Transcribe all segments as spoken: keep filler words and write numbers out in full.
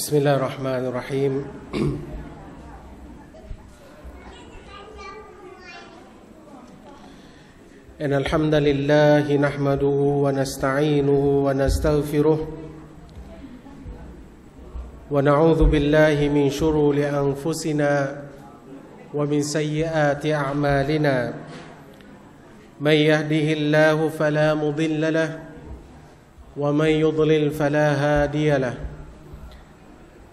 بسم الله الرحمن الرحيم إن الحمد لله نحمده ونستعينه ونستغفره ونعوذ بالله من شرور أنفسنا ومن سيئات أعمالنا من يهده الله فلا مضل له ومن يضلل فلا هادي له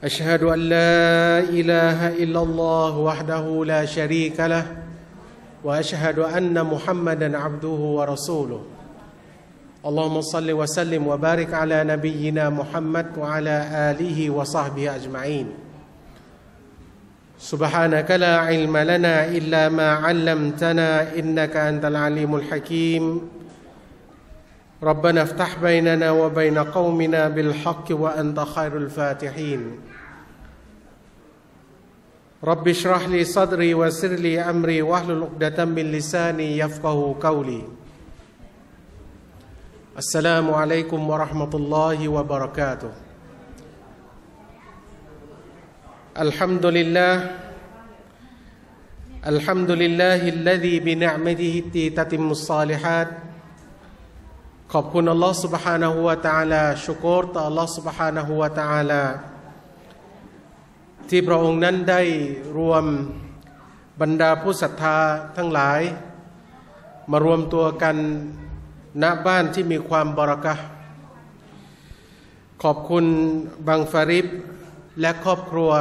أشهد أن لا إله إلا الله وحده لا شريك له وأشهد أن محمدًا عبده ورسوله اللهم صل وسلم وبارك على نبينا محمد وعلى آله وصحبه أجمعين سبحانك لا علم لنا إلا ما علمتنا إنك أنت العليم الحكيم ربنا افتح بيننا وبين قومنا بالحق وأنت خير الفاتحين رب اشرح لي صدري ويسر لي أمري واحلل عقدة من لساني يفقه قولي السلام عليكم ورحمة الله وبركاته الحمد لله الحمد لله الذي بنعمته تتم الصالحات ขอบคุณอัลลอฮฺ سبحانه และ تعالى ชูกรต่ออัลลอฮฺ سبحانه และ تعالى ที่พระองค์นั้นได้รวมบรรดาผู้ศรัทธาทั้งหลายมารวมตัวกันณบ้านที่มีความบารอกะห์ขอบคุณบังฟาริบและครอบครัว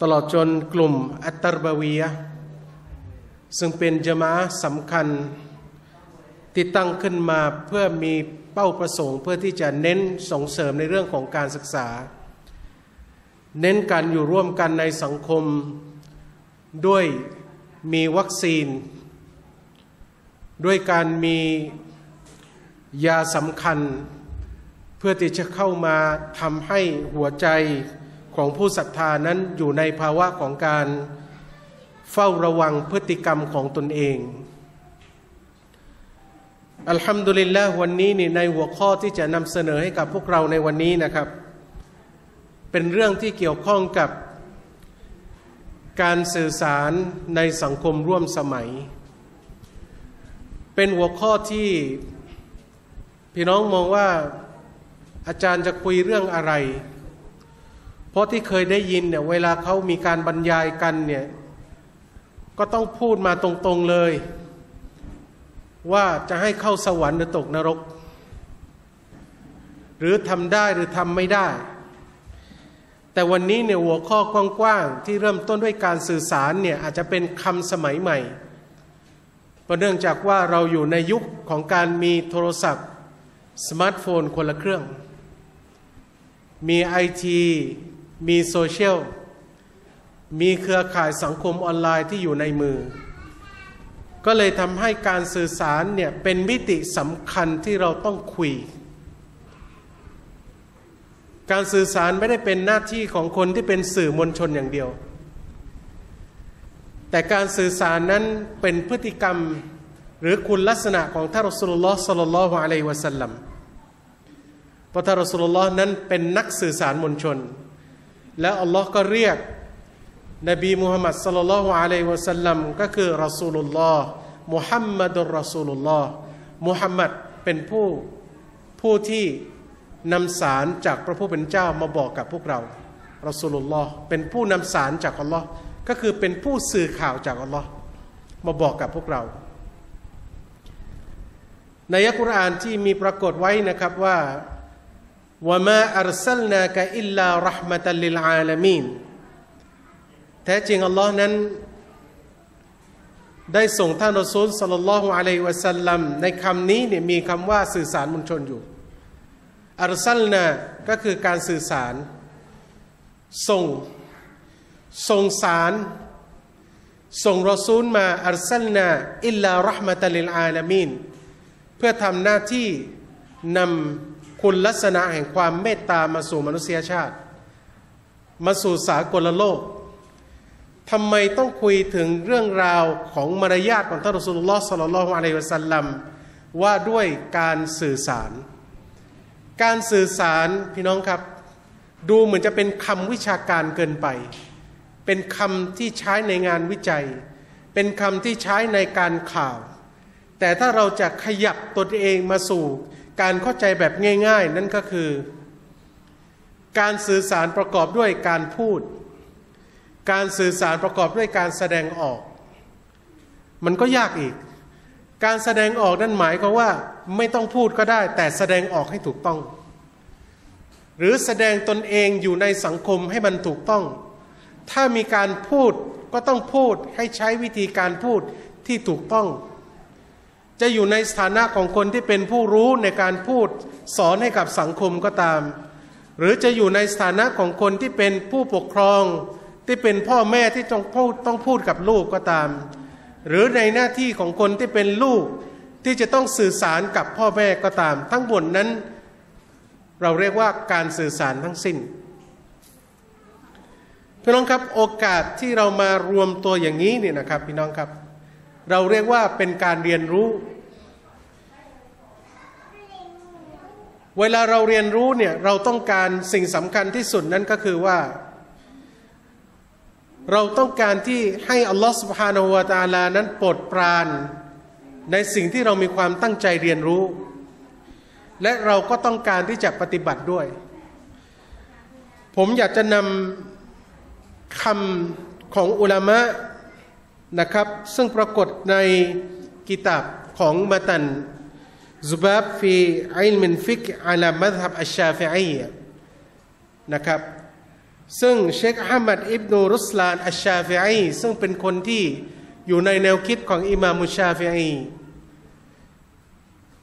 ตลอดจนกลุ่มอัตตารบาวียะห์ซึ่งเป็นญะมาอะห์สำคัญที่ตั้งขึ้นมาเพื่อมีเป้าประสงค์เพื่อที่จะเน้นส่งเสริมในเรื่องของการศึกษาเน้นการอยู่ร่วมกันในสังคมด้วยมีวัคซีนด้วยการมียาสำคัญเพื่อที่จะเข้ามาทำให้หัวใจของผู้ศรัทธานั้นอยู่ในภาวะของการเฝ้าระวังพฤติกรรมของตนเองอัลฮัมดุลิลลาห์วันนี้ในหัวข้อที่จะนำเสนอให้กับพวกเราในวันนี้นะครับเป็นเรื่องที่เกี่ยวข้องกับการสื่อสารในสังคมร่วมสมัยเป็นหัวข้อที่พี่น้องมองว่าอาจารย์จะคุยเรื่องอะไรเพราะที่เคยได้ยินเนี่ยเวลาเขามีการบรรยายกันเนี่ยก็ต้องพูดมาตรงๆเลยว่าจะให้เข้าสวรรค์หรือตกนรกหรือทำได้หรือทำไม่ได้แต่วันนี้เนี่ยหัวข้อกว้างๆที่เริ่มต้นด้วยการสื่อสารเนี่ยอาจจะเป็นคำสมัยใหม่เพราะเนื่องจากว่าเราอยู่ในยุคของการมีโทรศัพท์สมาร์ทโฟนคนละเครื่องมีไอทีมีโซเชียลมีเครือข่ายสังคมออนไลน์ที่อยู่ในมือก็เลยทำให้การสื่อสารเนี่ยเป็นมิติสำคัญที่เราต้องคุยการสื่อสารไม่ได้เป็นหน้าที่ของคนที่เป็นสื่อมวลชนอย่างเดียวแต่การสื่อสารนั้นเป็นพฤติกรรมหรือคุณลักษณะของท่านรอซูลุลลอฮ์ ศ็อลลัลลอฮุอะลัยฮิวะซัลลัมเพราะท่านรอซูลุลลอฮ์นั้นเป็นนักสื่อสารมวลชนและอัลลอฮ์ก็เรียกนบีมุฮัมมัดศ็อลลัลลอฮุอะลัยฮิวะซัลลัมก็คือรอซูลุลลอฮ์มุฮัมมัดุรรอซูลุลลอฮ์มุฮัมมัดเป็นผู้ผู้ที่นำสารจากพระผู้เป็นเจ้ามาบอกกับพวกเรารอซูลุลลอฮ์เป็นผู้นำสารจากอัลลอฮ์ก็คือเป็นผู้สื่อข่าวจากอัลลอฮ์มาบอกกับพวกเราในอัลกุรอานที่มีปรากฏไว้นะครับว่าวะมาอัรซัลนากะอิลลาเราะห์มะตัลลิลอาละมีนแท้จริงอัลลอฮ์นั้นได้ส่งท่านรอซูลศ็อลลัลลอฮุอะลัยฮิวะซัลลัมในคำนี้เนี่ยมีคำว่าสื่อสารมวลชนอยู่อัรซัลนาก็คือการสื่อสารส่งส่งสารส่งรอซูลมาอัรซัลนาอิลลาเราะห์มะตัลลิลอาละมีนเพื่อทำหน้าที่นำคุณลักษณะแห่งความเมตตามาสู่มนุษยชาติมาสู่สากลโลกทำไมต้องคุยถึงเรื่องราวของมารยาทของท่านรอซูลุลลอฮ์ ศ็อลลัลลอฮุอะลัยฮิวะซัลลัมว่าด้วยการสื่อสารการสื่อสารพี่น้องครับ ดูเหมือนจะเป็นคำวิชาการเกินไปเป็นคำที่ใช้ในงานวิจัยเป็นคำที่ใช้ในการข่าวแต่ถ้าเราจะขยับตนเองมาสู่การเข้าใจแบบง่ายๆนั่นก็คือการสื่อสารประกอบด้วยการพูดการสื่อสารประกอบด้วยการแสดงออกมันก็ยากอีกการแสดงออกนั่นหมายความว่าไม่ต้องพูดก็ได้แต่แสดงออกให้ถูกต้องหรือแสดงตนเองอยู่ในสังคมให้มันถูกต้องถ้ามีการพูดก็ต้องพูดให้ใช้วิธีการพูดที่ถูกต้องจะอยู่ในสถานะของคนที่เป็นผู้รู้ในการพูดสอนให้กับสังคมก็ตามหรือจะอยู่ในสถานะของคนที่เป็นผู้ปกครองที่เป็นพ่อแม่ที่ต้องพูดต้องพูดกับลูกก็ตามหรือในหน้าที่ของคนที่เป็นลูกที่จะต้องสื่อสารกับพ่อแม่ก็ตามทั้งหมดนั้นเราเรียกว่าการสื่อสารทั้งสิ้นพี่น้องครับโอกาสที่เรามารวมตัวอย่างนี้เนี่ยนะครับพี่น้องครับเราเรียกว่าเป็นการเรียนรู้เวลาเราเรียนรู้เนี่ยเราต้องการสิ่งสำคัญที่สุดนั่นก็คือว่าเราต้องการที่ให้อัลลอฮฺซุบฮานะฮูวะตะอาลานั้นโปรดปรานในสิ่งที่เรามีความตั้งใจเรียนรู้และเราก็ต้องการที่จะปฏิบัติด้วยผมอยากจะนำคำของอุลามะนะครับซึ่งปรากฏในกิตาบของมะตันซุบาบฟีอิลมินฟิกฮ์อะลามัซฮับอัชชาฟิอียะห์นะครับซึ่งเชคอะห์มัดอิบนุรุสลานอัชชาฟิอีซึ่งเป็นคนที่อยู่ในแนวคิดของอิหม่ามุชชาฟิอี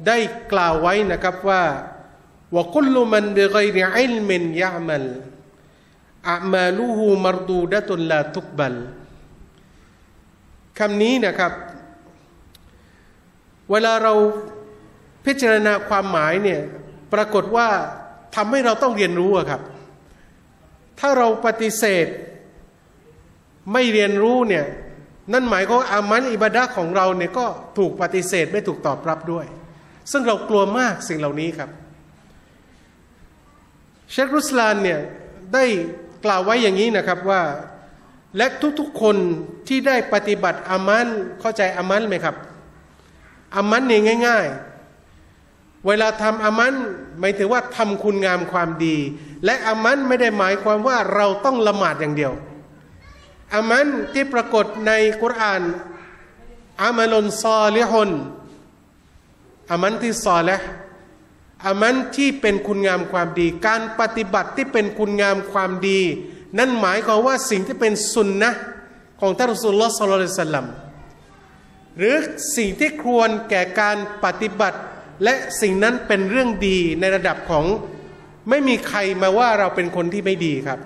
ได้กล่าวไว้นะครับว่าวะกุลมันบิฆอยริอิลมินยะอ์มัลอะมาลูฮูมัรดูดะตุลลาตุกบัลคำนี้นะครับเวลาเราพิจารณาความหมายเนี่ยปรากฏว่าทำให้เราต้องเรียนรู้ครับถ้าเราปฏิเสธไม่เรียนรู้เนี่ยนั่นหมายความว่าอามัลอิบาดะห์ของเราเนี่ยก็ถูกปฏิเสธไม่ถูกตอบรับด้วยซึ่งเรากลัวมากสิ่งเหล่านี้ครับเชครุสลานเนี่ยได้กล่าวไว้อย่างนี้นะครับว่าและทุกๆคนที่ได้ปฏิบัติอามัลเข้าใจอามัลไหมครับอามัลเนี่ยง่ายๆเวลาทำอามันหมายถึงว่าทำคุณงามความดีและอามันไม่ได้หมายความว่าเราต้องละหมาดอย่างเดียวอามันที่ปรากฏในกุรอานอามัลซอลิฮุนอามันที่ซอลิฮ์อามันที่เป็นคุณงามความดีการปฏิบัติที่เป็นคุณงามความดีนั่นหมายความว่าสิ่งที่เป็นสุนนะห์ของท่านรอซูลุลลอฮ์ ศ็อลลัลลอฮุอะลัยฮิวะซัลลัมหรือสิ่งที่ควรแก่การปฏิบัติและสิ่งนั้นเป็นเรื่องดีในระดับของไม่มีใครมาว่าเราเป็นคนที่ไม่ดีครับ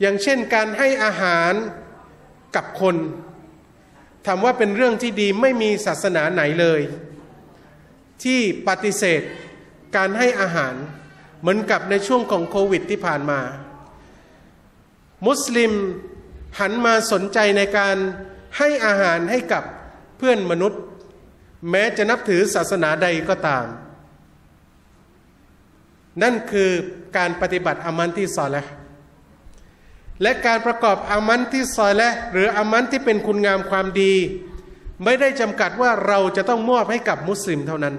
อย่างเช่นการให้อาหารกับคนถามว่าเป็นเรื่องที่ดีไม่มีศาสนาไหนเลยที่ปฏิเสธการให้อาหารเหมือนกับในช่วงของโควิดที่ผ่านมามุสลิมหันมาสนใจในการให้อาหารให้กับเพื่อนมนุษย์แม้จะนับถือศาสนาใดก็ตามนั่นคือการปฏิบัติอามันที่ซอลิฮ์และการประกอบอามันที่ซอลิฮ์หรืออามันที่เป็นคุณงามความดีไม่ได้จำกัดว่าเราจะต้องมอบให้กับมุสลิมเท่านั้น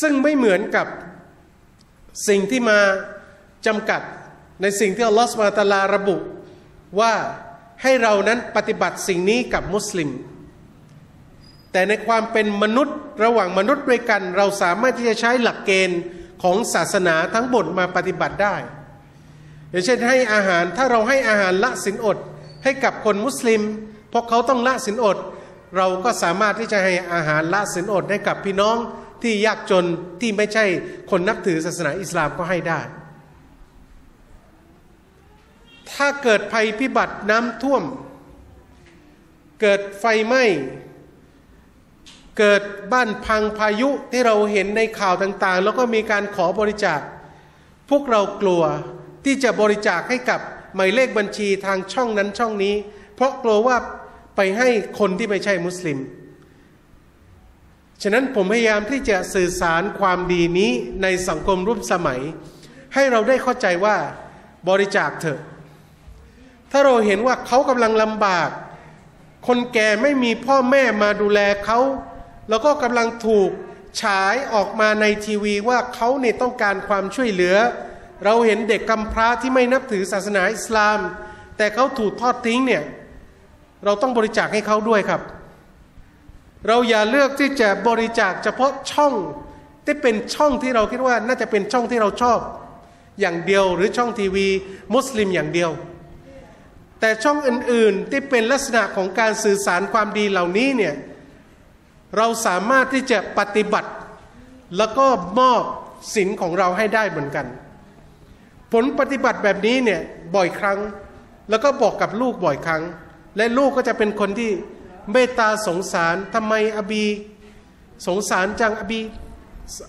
ซึ่งไม่เหมือนกับสิ่งที่มาจำกัดในสิ่งที่อัลลอฮฺ ซุบฮานะฮูวะตะอาลาระบุว่าให้เรานั้นปฏิบัติสิ่งนี้กับมุสลิมแต่ในความเป็นมนุษย์ระหว่างมนุษย์ด้วยกันเราสามารถที่จะใช้หลักเกณฑ์ของศาสนาทั้งหมดมาปฏิบัติได้อย่างเช่นให้อาหารถ้าเราให้อาหารละศีลอดให้กับคนมุสลิมเพราะเขาต้องละศีลอดเราก็สามารถที่จะให้อาหารละศีลอดให้กับพี่น้องที่ยากจนที่ไม่ใช่คนนับถือศาสนาอิสลามก็ให้ได้ถ้าเกิดภัยพิบัติน้ำท่วมเกิดไฟไหม้เกิดบ้านพังพายุที่เราเห็นในข่าวต่างๆแล้วก็มีการขอบริจาคพวกเรากลัวที่จะบริจาคให้กับหมายเลขบัญชีทางช่องนั้นช่องนี้เพราะกลัวว่าไปให้คนที่ไม่ใช่มุสลิมฉะนั้นผมพยายามที่จะสื่อสารความดีนี้ในสังคมร่วมสมัย ให้เราได้เข้าใจว่าบริจาคเถอะถ้าเราเห็นว่าเขากำลังลำบากคนแก่ไม่มีพ่อแม่มาดูแลเขาแล้วก็กำลังถูกฉายออกมาในทีวีว่าเขาเนี่ยต้องการความช่วยเหลือเราเห็นเด็กกำพร้าที่ไม่นับถือศาสนาอิสลามแต่เขาถูกทอดทิ้งเนี่ยเราต้องบริจาคให้เขาด้วยครับเราอย่าเลือกที่จะบริจาคเฉพาะช่องที่เป็นช่องที่เราคิดว่าน่าจะเป็นช่องที่เราชอบอย่างเดียวหรือช่องทีวีมุสลิมอย่างเดียวแต่ช่องอื่นๆที่เป็นลักษณะของการสื่อสารความดีเหล่านี้เนี่ยเราสามารถที่จะปฏิบัติแล้วก็มอบศีลของเราให้ได้เหมือนกันผลปฏิบัติแบบนี้เนี่ยบ่อยครั้งแล้วก็บอกกับลูกบ่อยครั้งและลูกก็จะเป็นคนที่เมตตาสงสารทำไมอบีสงสารจังอบี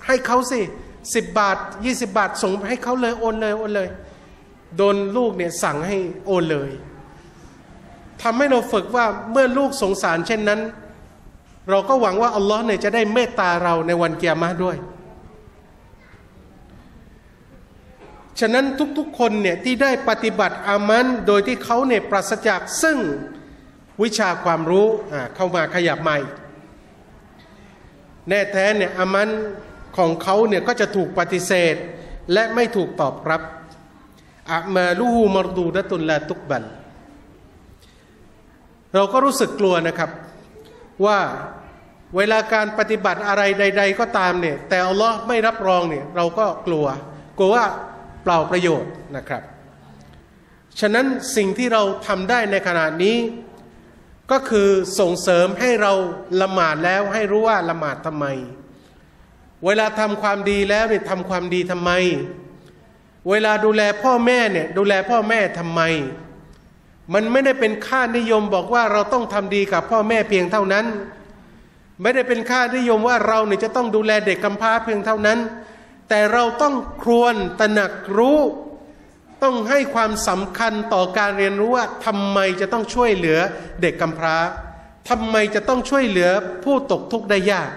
ให้เขาสิสิบบาทยี่สิบบาทส่งให้เขาเลยโอนเลยโอนเลยโดนลูกเนี่ยสั่งให้โอนเลยทำให้เราฝึกว่าเมื่อลูกสงสารเช่นนั้นเราก็หวังว่าอัลลอฮ์เนี่ยจะได้เมตตาเราในวันเกียรมาด้วยฉะนั้นทุกๆคนเนี่ยที่ได้ปฏิบัติอามันโดยที่เขาเนี่ยปราศจากซึ่งวิชาความรู้เข้ามาขยับใหม่แน่แท้เนี่ยอามันของเขาเนี่ยก็จะถูกปฏิเสธและไม่ถูกตอบรับอะมาลูฮูมารดูดะตุลลาตุกบัลเราก็รู้สึกกลัวนะครับว่าเวลาการปฏิบัติอะไรใดๆก็ตามเนี่ยแต่อัลลอฮ์ไม่รับรองเนี่ยเราก็กลัวกลัวว่าเปล่าประโยชน์นะครับฉะนั้นสิ่งที่เราทำได้ในขณะนี้ก็คือส่งเสริมให้เราละหมาดแล้วให้รู้ว่าละหมาดทำไมเวลาทำความดีแล้วเนี่ยทำความดีทำไมเวลาดูแลพ่อแม่เนี่ยดูแลพ่อแม่ทำไมมันไม่ได้เป็นค่านิยมบอกว่าเราต้องทำดีกับพ่อแม่เพียงเท่านั้นไม่ได้เป็นค่านิยมว่าเราเนี่ยจะต้องดูแลเด็กกำพร้าเพียงเท่านั้นแต่เราต้องครวญตระหนักรู้ต้องให้ความสำคัญต่อการเรียนรู้ว่าทำไมจะต้องช่วยเหลือเด็กกำพร้าทำไมจะต้องช่วยเหลือผู้ตกทุกข์ได้ยาก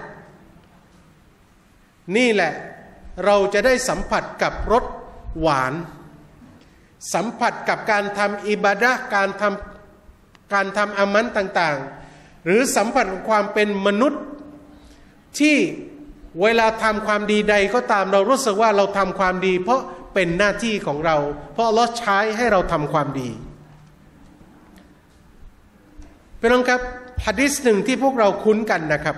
นี่แหละเราจะได้สัมผัสกับรสหวานสัมผัสกับการทำอิบาดะห์การทำการทำอามันต่างๆหรือสัมผัสกับความเป็นมนุษย์ที่เวลาทำความดีใดก็ตามเรารู้สึกว่าเราทำความดีเพราะเป็นหน้าที่ของเราเพราะอัลเลาะห์ใช้ให้เราทำความดีพี่น้องครับหะดีษหนึ่งที่พวกเราคุ้นกันนะครับ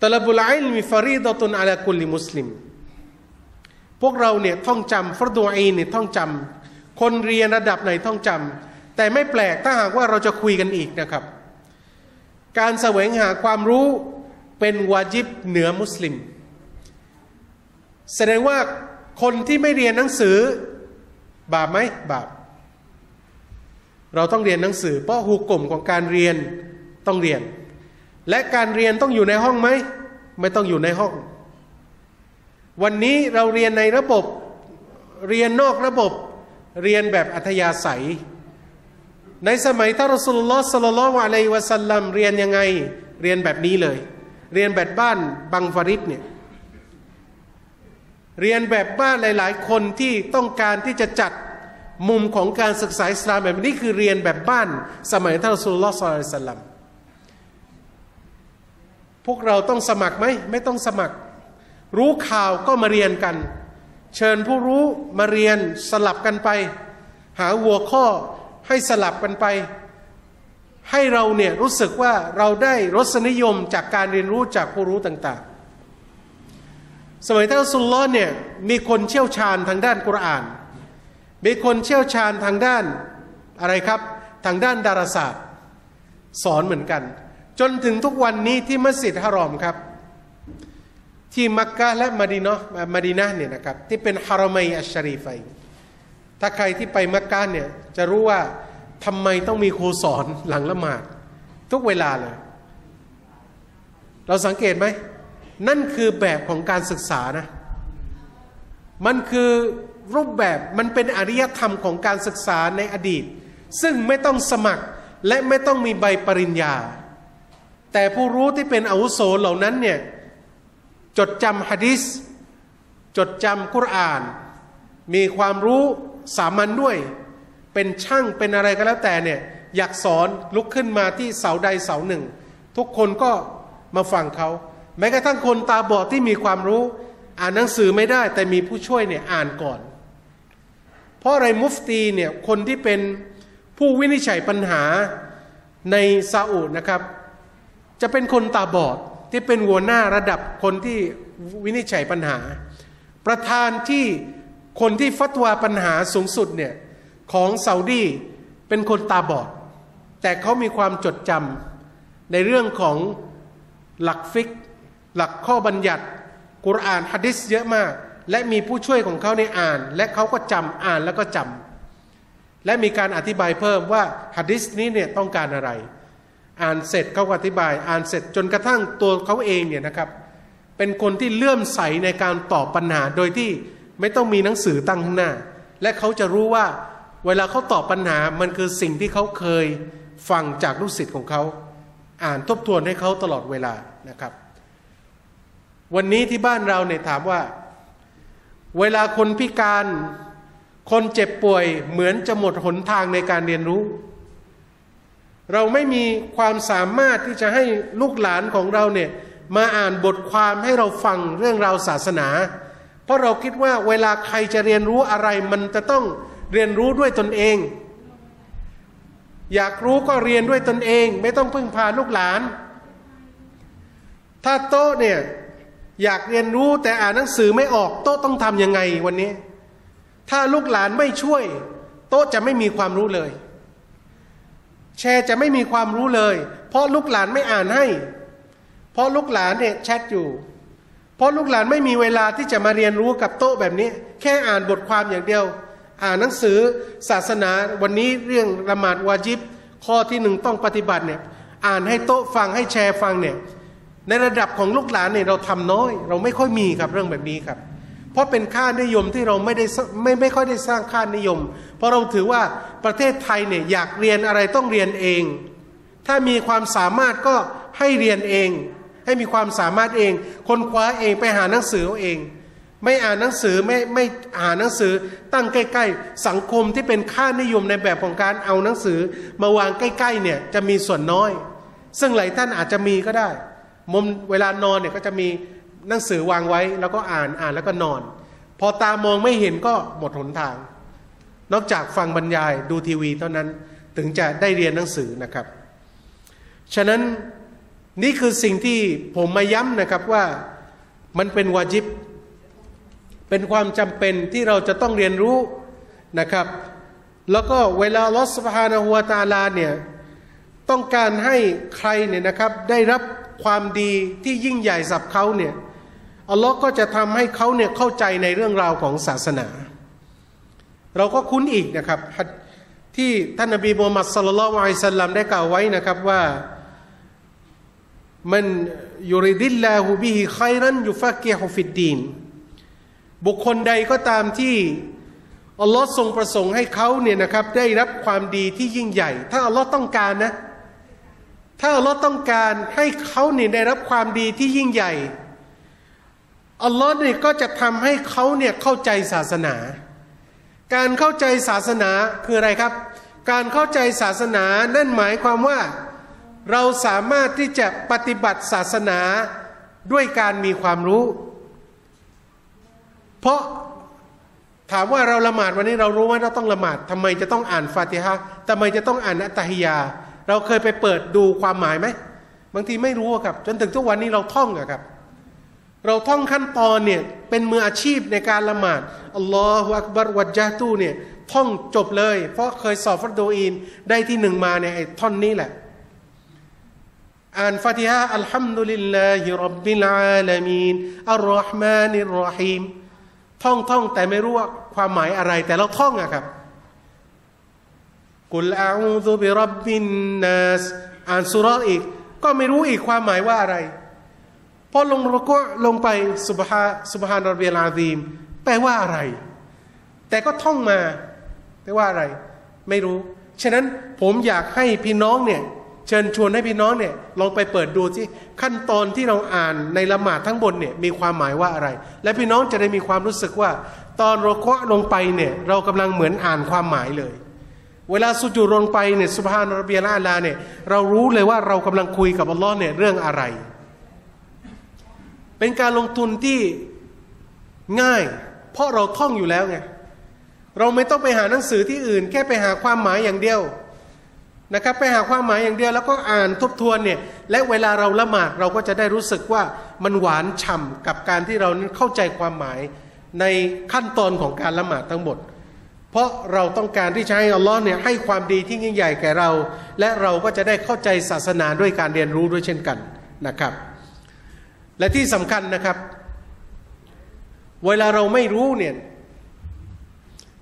ตะลับุลอิลมิฟะรีฎอตุนอะลากุลลิมุสลิมพวกเราเนี่ยท่องจำฟะฎูอีนเนี่ยท่องจำคนเรียนระดับไหนท่องจำแต่ไม่แปลกถ้าหากว่าเราจะคุยกันอีกนะครับการแสวงหาความรู้เป็นวาญิบเหนือมุสลิมแสดงว่าคนที่ไม่เรียนหนังสือบาปไหมบาปเราต้องเรียนหนังสือเพราะหุกกลมของการเรียนต้องเรียนและการเรียนต้องอยู่ในห้องไหมไม่ต้องอยู่ในห้องวันนี้เราเรียนในระบบเรียนนอกระบบเรียนแบบอัธยาศัยในสมัยท่านรอซูลุลลอฮ์ ศ็อลลัลลอฮุอะลัยฮิวะซัลลัมเรียนยังไงเรียนแบบนี้เลยเรียนแบบบ้านบังฟาริดเนี่ยเรียนแบบบ้านหลายๆคนที่ต้องการที่จะจัดมุมของการศึกษาอิสลามแบบนี้คือเรียนแบบบ้านสมัยท่านรอซูลุลลอฮ์ ศ็อลลัลลอฮุอะลัยฮิวะซัลลัมพวกเราต้องสมัครไหมไม่ต้องสมัครรู้ข่าวก็มาเรียนกันเชิญผู้รู้มาเรียนสลับกันไปหาหัวข้อให้สลับกันไปให้เราเนี่ยรู้สึกว่าเราได้รสนิยมจากการเรียนรู้จากผู้รู้ต่างๆสมัยท่านรอซูลุลลอฮ์เนี่ยมีคนเชี่ยวชาญทางด้านกุรอานมีคนเชี่ยวชาญทางด้านอะไรครับทางด้านดาราศาสตร์สอนเหมือนกันจนถึงทุกวันนี้ที่มัสยิดฮารอมครับที่มักกะและมะดีนะห์มะดีนะห์เนี่ยนะครับที่เป็นฮารอมัยอัชชะรีฟัยถ้าใครที่ไปมักกะเนี่ยจะรู้ว่าทำไมต้องมีครูสอนหลังละหมาดทุกเวลาเลยเราสังเกตไหมนั่นคือแบบของการศึกษานะมันคือรูปแบบมันเป็นอารยธรรมของการศึกษาในอดีตซึ่งไม่ต้องสมัครและไม่ต้องมีใบปริญญาแต่ผู้รู้ที่เป็นอาวุโสเหล่านั้นเนี่ยจดจำหะดีษ จดจำกุรอานมีความรู้สามัญด้วยเป็นช่างเป็นอะไรก็แล้วแต่เนี่ยอยากสอนลุกขึ้นมาที่เสาใดเสาหนึ่งทุกคนก็มาฟังเขาแม้กระทั่งคนตาบอดที่มีความรู้อ่านหนังสือไม่ได้แต่มีผู้ช่วยเนี่ยอ่านก่อนเพราะอะไรมุฟตีเนี่ยคนที่เป็นผู้วินิจฉัยปัญหาในซาอุนะครับจะเป็นคนตาบอดที่เป็นหัวหน้าระดับคนที่วินิจฉัยปัญหาประธานที่คนที่ฟัตวาปัญหาสูงสุดเนี่ยของซาอุดีเป็นคนตาบอดแต่เขามีความจดจำในเรื่องของหลักฟิกหลักข้อบัญญัติกุรอานหะดีษเยอะมากและมีผู้ช่วยของเขาในอ่านและเขาก็จำอ่านแล้วก็จำและมีการอธิบายเพิ่มว่าหะดีษนี้เนี่ยต้องการอะไรอ่านเสร็จเขาก็อธิบายอ่านเสร็จจนกระทั่งตัวเขาเองเนี่ยนะครับเป็นคนที่เลื่อมใสในการตอบปัญหาโดยที่ไม่ต้องมีหนังสือตั้งข้างหน้าและเขาจะรู้ว่าเวลาเขาตอบปัญหามันคือสิ่งที่เขาเคยฟังจากลูกศิษย์ของเขาอ่านทบทวนให้เขาตลอดเวลานะครับวันนี้ที่บ้านเราเนี่ยถามว่าเวลาคนพิการคนเจ็บป่วยเหมือนจะหมดหนทางในการเรียนรู้เราไม่มีความสามารถที่จะให้ลูกหลานของเราเนี่ยมาอ่านบทความให้เราฟังเรื่องราวศาสนาเพราะเราคิดว่าเวลาใครจะเรียนรู้อะไรมันจะต้องเรียนรู้ด้วยตนเองอยากรู้ก็เรียนด้วยตนเองไม่ต้องพึ่งพาลูกหลานถ้าโต๊ะเนี่ยอยากเรียนรู้แต่อ่านหนังสือไม่ออกโต๊ะต้องทำยังไงวันนี้ถ้าลูกหลานไม่ช่วยโต๊ะจะไม่มีความรู้เลยแชร์จะไม่มีความรู้เลยเพราะลูกหลานไม่อ่านให้เพราะลูกหลานเนี่ยแชทอยู่เพราะลูกหลานไม่มีเวลาที่จะมาเรียนรู้กับโต๊ะแบบนี้แค่อ่านบทความอย่างเดียวอ่านหนังสือศาสนาวันนี้เรื่องละหมาดวาญิบข้อที่หนึ่งต้องปฏิบัติเนี่ยอ่านให้โต๊ะฟังให้แชร์ฟังเนี่ยในระดับของลูกหลานเนี่ยเราทำน้อยเราไม่ค่อยมีครับเรื่องแบบนี้ครับเพราะเป็นค่านิยมที่เราไม่ได้ไม่ไม่ค่อยได้สร้างค่านิยมเพราะเราถือว่าประเทศไทยเนี่ยอยากเรียนอะไรต้องเรียนเองถ้ามีความสามารถก็ให้เรียนเองให้มีความสามารถเองค้นคว้าเองไปหาหนังสือเอาเองไม่อ่านหนังสือไม่ไม่อ่านหนังสือตั้งใกล้ๆสังคมที่เป็นค่านิยมในแบบของการเอาหนังสือมาวางใกล้ๆเนี่ยจะมีส่วนน้อยซึ่งหลายท่านอาจจะมีก็ได้มุมเวลานอนเนี่ยก็จะมีหนังสือวางไว้แล้วก็อ่านอ่านแล้วก็นอนพอตามองไม่เห็นก็หมดหนทางนอกจากฟังบรรยายดูทีวีเท่านั้นถึงจะได้เรียนหนังสือนะครับฉะนั้นนี่คือสิ่งที่ผมมาย้ำนะครับว่ามันเป็นวาญิบเป็นความจำเป็นที่เราจะต้องเรียนรู้นะครับแล้วก็เวลาอัลเลาะห์ซุบฮานะฮูวะตะอาลาเนี่ยต้องการให้ใครเนี่ยนะครับได้รับความดีที่ยิ่งใหญ่สำหรับเขาเนี่ยอัลเลาะห์ก็จะทำให้เขาเนี่ยเข้าใจในเรื่องราวของศาสนาเราก็คุ้นอีกนะครับที่ท่านนบีมูฮัมมัดศ็อลลัลลอฮุอะลัยฮิวะซัลลัมได้กล่าวไว้นะครับว่ามันยูริดิลลาฮุบิฮิไครันยุฟักกิฮุฟิดดีนบุคคลใดก็ตามที่อัลเลาะห์ทรงประสงค์ให้เขาเนี่ยนะครับได้รับความดีที่ยิ่งใหญ่ถ้าอัลเลาะห์ต้องการนะถ้าอัลเลาะห์ต้องการให้เขาเนี่ยได้รับความดีที่ยิ่งใหญ่อัลเลาะห์เนี่ยก็จะทำให้เขาเนี่ยเข้าใจศาสนาการเข้าใจศาสนาคืออะไรครับการเข้าใจศาสนานั่นหมายความว่าเราสามารถที่จะปฏิบัติศาสนาด้วยการมีความรู้เพราะถามว่าเราละหมาดวันนี้เรารู้ว่าเราต้องละหมาดทำไมจะต้องอ่านฟาติฮะทำไมจะต้องอ่านอัตตะฮิยาเราเคยไปเปิดดูความหมายไหมบางทีไม่รู้ครับจนถึงทุกวันนี้เราท่องอะครับเราท่องขั้นตอนเนี่ยเป็นมืออาชีพในการละหมาดอัลลอฮฺอักบัรวัจญะตูเนี่ยท่องจบเลยเพราะเคยสอบฟัรฎูอีนได้ที่หนึ่งมาเนี่ยไอ้ท่อนนี้แหละอ่านฟาติฮะอัลฮัมดุลิลลาฮิร็อบบิลอาลามีนอัลเราะห์มานิรเราะฮีมท่องท่องแต่ไม่รู้ว่าความหมายอะไรแต่เราท่องอะครับกุลอาอูซุบิร็อบบินนัสอ่านซูเราะห์อีกก็ไม่รู้อีกความหมายว่าอะไรพอลงรุกูอ์ลงไปซุบฮาซุบฮานะร็อบบิลอาซีมแปลว่าอะไรแต่ก็ท่องมาแปลว่าอะไรไม่รู้ฉะนั้นผมอยากให้พี่น้องเนี่ย เชิญชวนให้พี่น้องเนี่ยลองไปเปิดดูสิขั้นตอนที่เราอ่านในละหมาดทั้งบนเนี่ยมีความหมายว่าอะไรและพี่น้องจะได้มีความรู้สึกว่าตอนเราเคาะลงไปเนี่ยเรากำลังเหมือนอ่านความหมายเลยเวลาสุญูดลงไปเนี่ยซุบฮานะร็อบบิยัลอาลาเนี่ยเรารู้เลยว่าเรากำลังคุยกับอัลลอฮ์เนี่ยเรื่องอะไรเป็นการลงทุนที่ง่ายเพราะเราท่องอยู่แล้วไงเราไม่ต้องไปหาหนังสือที่อื่นแค่ไปหาความหมายอย่างเดียวนะครับไปหาความหมายอย่างเดียวแล้วก็อ่านทบทวนเนี่ยและเวลาเราละหมาดเราก็จะได้รู้สึกว่ามันหวานฉ่ำกับการที่เรานั้นเข้าใจความหมายในขั้นตอนของการละหมาดทั้งหมดเพราะเราต้องการที่จะให้อัลลอฮ์เนี่ยให้ความดีที่ยิ่งใหญ่แก่เราและเราก็จะได้เข้าใจศาสนาด้วยการเรียนรู้ด้วยเช่นกันนะครับและที่สำคัญนะครับเวลาเราไม่รู้เนี่ย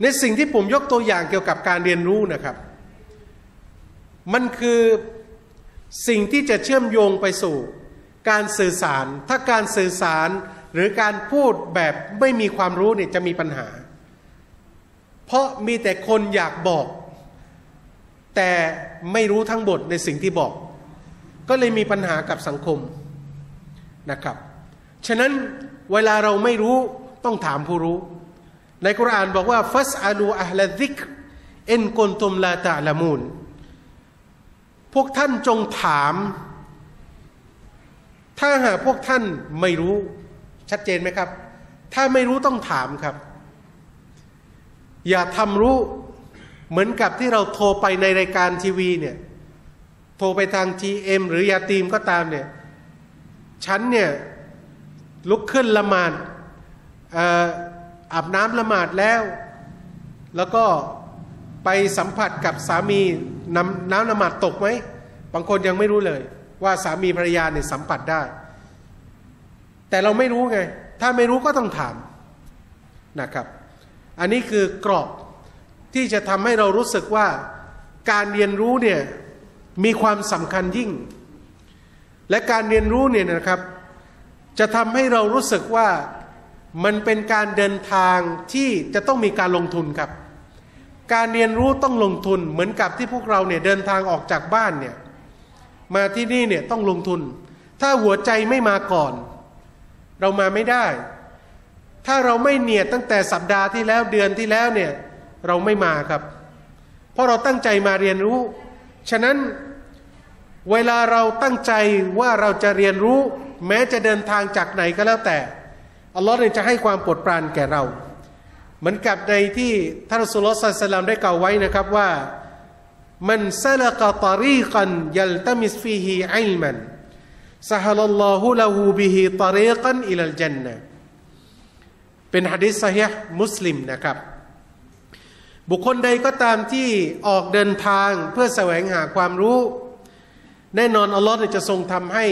ในสิ่งที่ผมยกตัวอย่างเกี่ยวกับการเรียนรู้นะครับมันคือสิ่งที่จะเชื่อมโยงไปสู่การสื่อสารถ้าการสื่อสารหรือการพูดแบบไม่มีความรู้เนี่ยจะมีปัญหาเพราะมีแต่คนอยากบอกแต่ไม่รู้ทั้งบทในสิ่งที่บอกก็เลยมีปัญหากับสังคมนะครับฉะนั้นเวลาเราไม่รู้ต้องถามผู้รู้ในกุรอานบอกว่าฟัสอาลูอัลลซิกอินกุนตุมลาตะละมูนพวกท่านจงถามถ้าหากพวกท่านไม่รู้ชัดเจนไหมครับถ้าไม่รู้ต้องถามครับอย่าทำรู้เหมือนกับที่เราโทรไปในรายการทีวีเนี่ยโทรไปทาง จี เอ็ม หรือยาตีมก็ตามเนี่ยฉันเนี่ยลุกขึ้นละหมาดอาบน้ำละหมาดแล้วแล้วก็ไปสัมผัสกับสามีน้ำน้ำละหมาดตกไหมบางคนยังไม่รู้เลยว่าสามีภรรยาเนี่ยสัมผัสได้แต่เราไม่รู้ไงถ้าไม่รู้ก็ต้องถามนะครับอันนี้คือกรอบที่จะทำให้เรารู้สึกว่าการเรียนรู้เนี่ยมีความสำคัญยิ่งและการเรียนรู้เนี่ยนะครับจะทำให้เรารู้สึกว่ามันเป็นการเดินทางที่จะต้องมีการลงทุนครับการเรียนรู้ต้องลงทุนเหมือนกับที่พวกเราเนี่ยเดินทางออกจากบ้านเนี่ยมาที่นี่เนี่ยต้องลงทุนถ้าหัวใจไม่มาก่อนเรามาไม่ได้ถ้าเราไม่เนียดตั้งแต่สัปดาห์ที่แล้วเดือนที่แล้วเนี่ยเราไม่มาครับเพราะเราตั้งใจมาเรียนรู้ฉะนั้นเวลาเราตั้งใจว่าเราจะเรียนรู้แม้จะเดินทางจากไหนก็แล้วแต่อัลลอฮ์เนี่ยจะให้ความโปรดปรานแก่เราเหมือนกับในที่ท่านรอซูลุลลอฮ์ ศ็อลลัลลอฮุอะลัยฮิวะซัลลัมได้กล่าวไว้นะครับว่ามันซะละกะฏอรีกันยัลตะมิสฟีฮิอิลมันซะฮะลัลลอฮุละฮูบิฮิฏอรีกันอิลัลญันนะฮ์เป็นหะดีษซอฮีฮ์มุสลิมนะครับบุคคลใดก็ตามที่ออกเดินทางเพื่อแสวงหาความรู้แน่นอนอัลลอฮ์จะทรงทำให้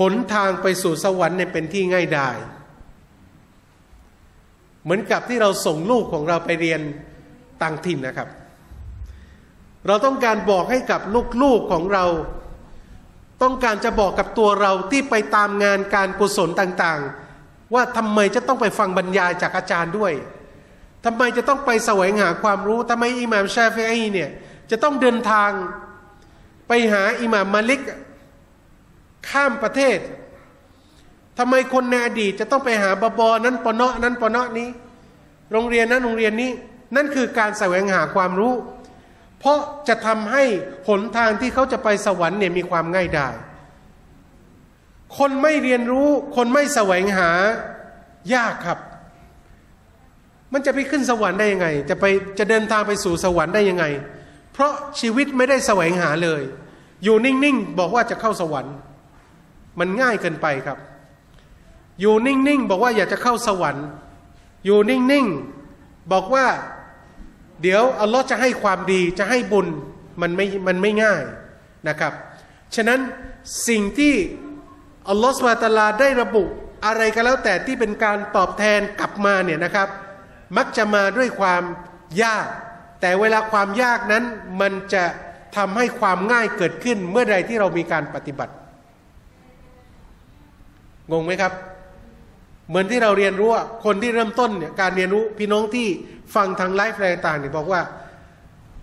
หนทางไปสู่สวรรค์เนี่ยเป็นที่ง่ายดายเหมือนกับที่เราส่งลูกของเราไปเรียนต่างถิ่นนะครับเราต้องการบอกให้กับลูกๆของเราต้องการจะบอกกับตัวเราที่ไปตามงานการกุศลต่างๆว่าทำไมจะต้องไปฟังบรรยายจากอาจารย์ด้วยทำไมจะต้องไปแสวงหาความรู้ทำไมอิหม่ามชาฟิอีเนี่ยจะต้องเดินทางไปหาอิหม่ามมาลิกข้ามประเทศทำไมคนในอดีตจะต้องไปหาบอบอนั้นปนอนั้นปนอนี้โรงเรียนนั้นโรงเรียนนี้นั่นคือการแสวงหาความรู้เพราะจะทำให้หนทางที่เขาจะไปสวรรค์เนี่ยมีความง่ายดายคนไม่เรียนรู้คนไม่แสวงหายากครับมันจะไปขึ้นสวรรค์ได้ยังไงจะไปจะเดินทางไปสู่สวรรค์ได้ยังไงเพราะชีวิตไม่ได้แสวงหาเลยอยู่นิ่งๆบอกว่าจะเข้าสวรรค์มันง่ายเกินไปครับอยู่นิ่งๆบอกว่าอยากจะเข้าสวรรค์อยู่นิ่งๆบอกว่าเดี๋ยวอัลลอฮ์จะให้ความดีจะให้บุญมันไม่มันไม่ง่ายนะครับฉะนั้นสิ่งที่อัลลอฮ์ซุบฮานะฮูวะตะอาลาได้ระบุอะไรก็แล้วแต่ที่เป็นการตอบแทนกลับมาเนี่ยนะครับมักจะมาด้วยความยากแต่เวลาความยากนั้นมันจะทำให้ความง่ายเกิดขึ้นเมื่อใดที่เรามีการปฏิบัติงงไหมครับเหมือนที่เราเรียนรู้ว่าคนที่เริ่มต้นเนี่ยการเรียนรู้พี่น้องที่ฟังทางไลฟ์อะไรต่างเนี่ยบอกว่า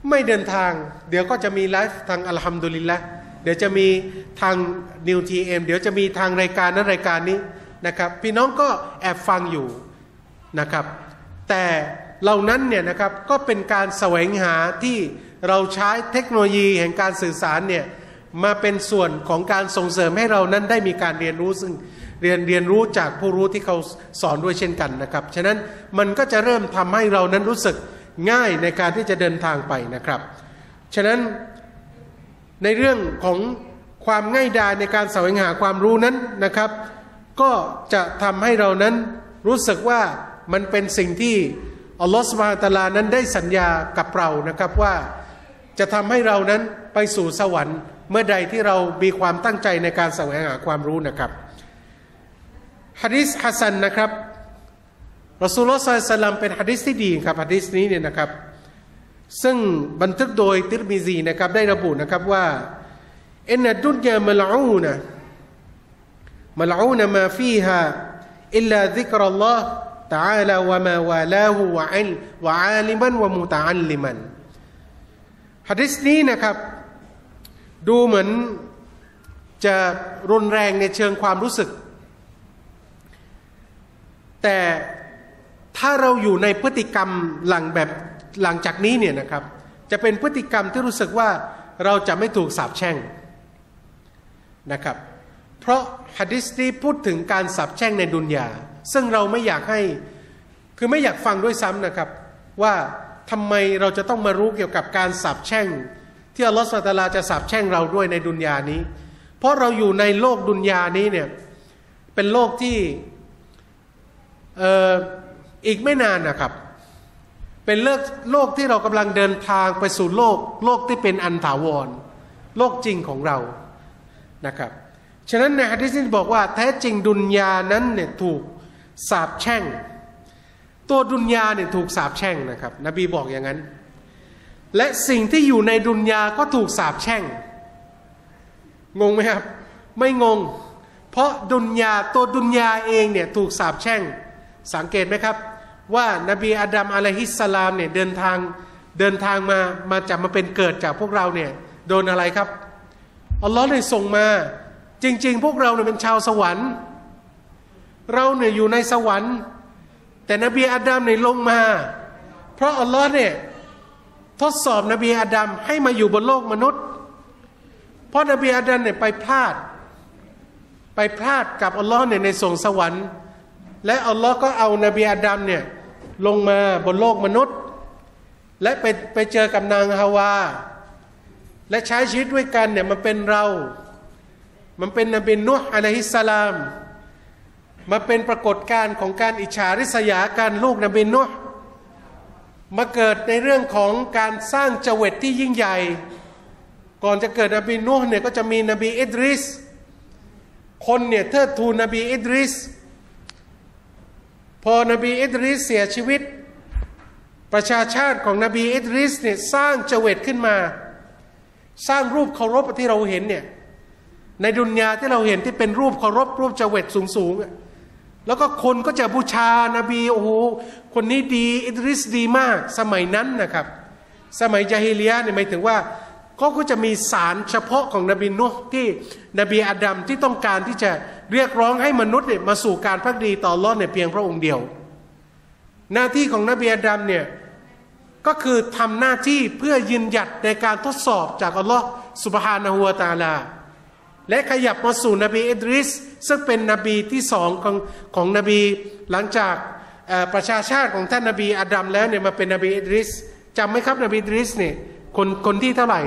ไม่เดินทางเดี๋ยวก็จะมีไลฟ์ทางอัลฮัมดุลิลละห์ เดี๋ยวจะมีทาง New ที เอ็ม เดี๋ยวจะมีทางรายการนั้นรายการนี้นะครับพี่น้องก็แอบฟังอยู่นะครับแต่เหล่านั้นเนี่ยนะครับก็เป็นการแสวงหาที่เราใช้เทคโนโลยีแห่งการสื่อสารเนี่ยมาเป็นส่วนของการส่งเสริมให้เรานั้นได้มีการเรียนรู้ซึ่งเรียนเรียนรู้จากผู้รู้ที่เขาสอนด้วยเช่นกันนะครับฉะนั้นมันก็จะเริ่มทำให้เรานั้นรู้สึกง่ายในการที่จะเดินทางไปนะครับฉะนั้นในเรื่องของความง่ายดายในการแสวงหาความรู้นั้นนะครับก็จะทำให้เรานั้นรู้สึกว่ามันเป็นสิ่งที่อัลลอฮฺซุบฮานะฮูวะตะอาลานั้นได้สัญญากับเรานะครับว่าจะทำให้เรานั้นไปสู่สวรรค์เมื่อใดที่เรามีความตั้งใจในการแสวงหาความรู้นะครับหะดีษฮัสซันนะครับรอซูลุลลอฮฺศ็อลลัลลอฮุอะลัยฮิวะซัลลัมเป็นหะดีษที่ดีครับหะดีษนี้เนี่ยนะครับซึ่งบันทึกโดยติรมิซีนะครับได้ระบุนะครับว่าอินนัดดุนยามะลอูนะมะลอูนะมาฟีฮาอิลลาซิกรัลลอฮฺตะอาลาวะมาวาลาฮูวะอิลวะอาลิมันวะมุตะอัลลิมันหะดีษนี้นะครับดูเหมือนจะรุนแรงในเชิงความรู้สึกแต่ถ้าเราอยู่ในพฤติกรรมหลังแบบหลังจากนี้เนี่ยนะครับจะเป็นพฤติกรรมที่รู้สึกว่าเราจะไม่ถูกสาปแช่งนะครับเพราะหะดีษนี้พูดถึงการสาปแช่งในดุนยาซึ่งเราไม่อยากให้คือไม่อยากฟังด้วยซ้ำนะครับว่าทำไมเราจะต้องมารู้เกี่ยวกับการสาปแช่งที่อัลลอฮฺซุบฮานะฮูวะตะอาลาจะสาปแช่งเราด้วยในดุนยานี้เพราะเราอยู่ในโลกดุนยานี้เนี่ยเป็นโลกที่เอ่ออีกไม่นานนะครับเป็นโลกโลกที่เรากำลังเดินทางไปสู่โลกโลกที่เป็นอันถาวรโลกจริงของเรานะครับฉะนั้นในหะดีษนี้บอกว่าแท้จริงดุนยานั้นเนี่ยถูกสาปแช่งตัวดุนยาเนี่ยถูกสาปแช่งนะครับนบีบอกอย่างนั้นและสิ่งที่อยู่ในดุนยาก็ถูกสาปแช่งงงไหมครับไม่งงเพราะดุนยาตัวดุนยาเองเนี่ยถูกสาปแช่งสังเกตไหมครับว่านบีอาดัมอะลัยฮิสสลามเนี่ยเดินทางเดินทางมามาจะมาเป็นเกิดจากพวกเราเนี่ยโดนอะไรครับอัลลอฮ์ได้ส่งมาจริงๆพวกเราเนี่ยเป็นชาวสวรรค์เราเนี่ยอยู่ในสวรรค์แต่นบีอาดัมเนี่ยลงมาเพราะอัลลอฮ์เนี่ยทดสอบนบีอาดัมให้มาอยู่บนโลกมนุษย์เพราะนบีอาดัมเนี่ยไปพลาดไปพลาดกับอัลลอฮ์เนี่ยในส่งสวรรค์และอัลลอฮ์ก็เอานบีอาดัมเนี่ยลงมาบนโลกมนุษย์และไปไปเจอกับนางฮาวาและใช้ชีวิตด้วยกันเนี่ยมันเป็นเรามันเป็นนบีนูฮ์อะลัยฮิสสลามมาเป็นปรากฏการณ์ของการอิจฉาริษยาการลูกนบีนูฮ์มาเกิดในเรื่องของการสร้างจเวตที่ยิ่งใหญ่ก่อนจะเกิดนบีนูฮ์เนี่ยก็จะมีนบีอิดริสคนเนี่ยเทิดทูนนบีอิดริสพอนบีอิดริสเสียชีวิตประชาชาติของนบีอิดริสเนี่ยสร้างจเวตขึ้นมาสร้างรูปเคารพที่เราเห็นเนี่ยในดุนยาที่เราเห็นที่เป็นรูปเคารพรูปจเวตสูงๆแล้วก็คนก็จะบูชานบีโอ้โหคนนี้ดีอิดริสดีมากสมัยนั้นนะครับสมัยญะฮิลิยะห์เนี่ยหมายถึงว่าเขาก็จะมีสารเฉพาะของนบีนูฮ์ที่นบีอาดัมที่ต้องการที่จะเรียกร้องให้มนุษย์เนี่ยมาสู่การภักดีต่ออัลเลาะห์เนี่ยเพียงพระองค์เดียวหน้าที่ของนบีอาดัมเนี่ยก็คือทำหน้าที่เพื่อยืนหยัดในการทดสอบจากอัลเลาะห์ซุบฮานะฮูวะตะอาลาและขยับมาสู่นบีอิดริสซึ่งเป็นนบีที่สองของของนบีหลังจากประชาชาติของท่านนบีอาดัมแล้วเนี่ยมาเป็นนบีอิดริสจำไหมครับนบีอิดริสเนี่ยคนคนที่เท่าไหร่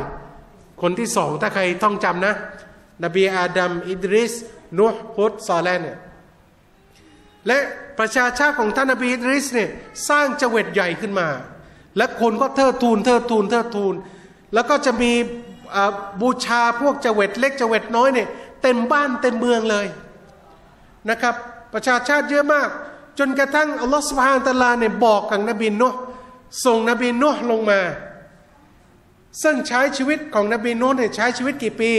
คนที่สองถ้าใครท่องจำนะนบีอาดัมอิดริสนูห์ฮุดซอเลห์เนี่ยและประชาชาติของท่านนบีอิดริสเนี่ยสร้างจเวตใหญ่ขึ้นมาและคนก็เทิดทูนเทิดทูนเทิดทูนแล้วก็จะมีบูชาพวกจเวตเล็กจเวตน้อยเนี่ยเต็มบ้านเต็มเมืองเลยนะครับประชาชาติเยอะมากจนกระทั่งอัลลอฮฺซุบฮานะฮูวะตะอาลาเนี่ยบอกกับนบีนูห์ส่งนบีนูห์ลงมาซึ่งใช้ชีวิตของนบีนูห์เนี่ยใช้ชีวิตกี่ปี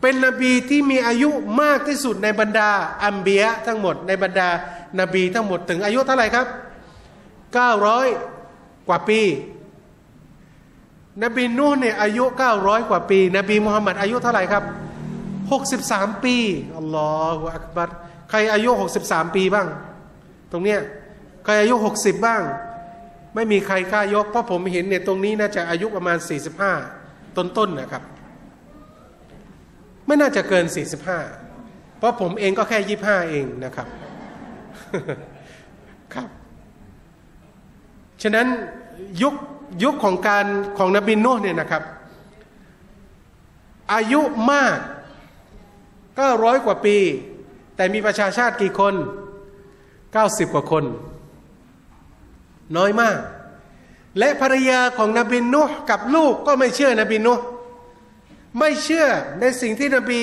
เป็นนบีที่มีอายุมากที่สุดในบรรดาอัมเบียะทั้งหมดในบรรดานบีทั้งหมดถึงอายุเท่าไหร่ครับเก้าร้อยกว่าปี นบีนูห์เนี่ยอายุเก้าร้อยกว่าปีนบีมุฮัมมัดอายุเท่าไหร่ครับหกสิบสามปีอัลลอฮฺอักบัรใครอายุหกสิบสามปีบ้างตรงเนี้ยใครอายุหกสิบบ้างไม่มีใครกล้ายกเพราะผมเห็นเนี่ยตรงนี้น่าจะอายุประมาณสี่สิบห้าต้นๆ น, นะครับไม่น่าจะเกินสี่สิบห้าเพราะผมเองก็แค่ยี่สิบห้าเองนะครับครับฉะนั้นยุคยุคของการของนบีนูห์เนี่ยนะครับอายุมากก็ร้อยกว่าปีแต่มีประชาชาติกี่คนเก้าสิบกว่าคนน้อยมากและภรรยาของนบีนูห์กับลูกก็ไม่เชื่อนบีนูห์ไม่เชื่อในสิ่งที่นบี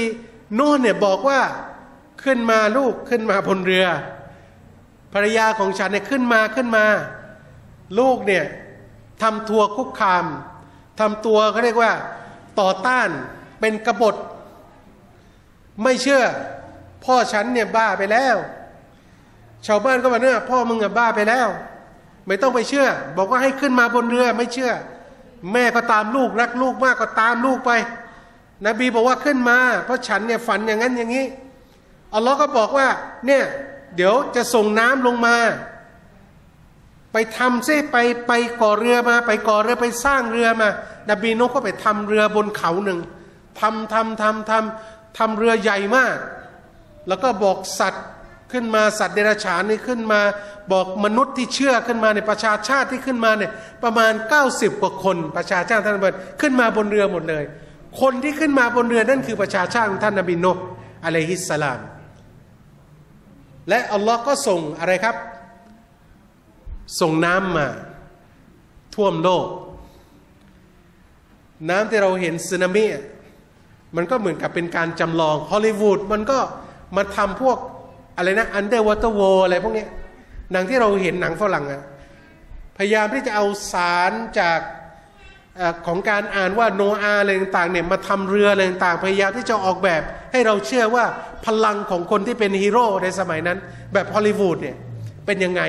นูห์เนี่ยบอกว่าขึ้นมาลูกขึ้นมาบนเรือภรรยาของฉันเนี่ยขึ้นมาขึ้นมาลูกเนี่ยทำตัวคุกคามทำตัวเขาเรียกว่าต่อต้านเป็นกบฏไม่เชื่อพ่อฉันเนี่ยบ้าไปแล้วชาวบ้านก็มาเนี่ยพ่อมึงอะบ้าไปแล้วไม่ต้องไปเชื่อบอกว่าให้ขึ้นมาบนเรือไม่เชื่อแม่ก็ตามลูกรักลูกมากก็ตามลูกไปนบีบอกว่าขึ้นมาเพราะฉันเนี่ยฝันอย่างนั้นอย่างนี้อัลลอฮ์ก็บอกว่าเนี่ยเดี๋ยวจะส่งน้ำลงมาไปทำซิไปไปก่อเรือมาไปก่อเรือไปสร้างเรือมานบีนูห์ก็ไปทำเรือบนเขาหนึ่งทำทำทำทำทำเรือใหญ่มากแล้วก็บอกสัตว์ขึ้นมาสัตว์เดรัจฉานนี่ขึ้นมาบอกมนุษย์ที่เชื่อขึ้นมาในประชาชาติที่ขึ้นมาเนี่ยประมาณเก้าสิบกว่าคนประชาชาติท่านนบีขึ้นมาบนเรือหมดเลยคนที่ขึ้นมาบนเรือนั่นคือประชาชาติของท่านนบีนูห์อะลัยฮิสสลามและอัลลอฮ์ก็ส่งอะไรครับส่งน้ำมาท่วมโลกน้ำที่เราเห็นสึนามิมันก็เหมือนกับเป็นการจำลองฮอลลีวูดมันก็มาทำพวกอะไรนะอันเดอร์วอเตอร์วอลอะไรพวกนี้หนังที่เราเห็นหนังฝรั่งอะพยายามที่จะเอาสารจากของการอ่านว่าโนอาอะไรต่างๆเนี่ยมาทำเรืออะไรต่างๆพยายามที่จะออกแบบให้เราเชื่อว่าพลังของคนที่เป็นฮีโร่ในสมัยนั้นแบบฮอลลีวูดเนี่ยเป็นยังไง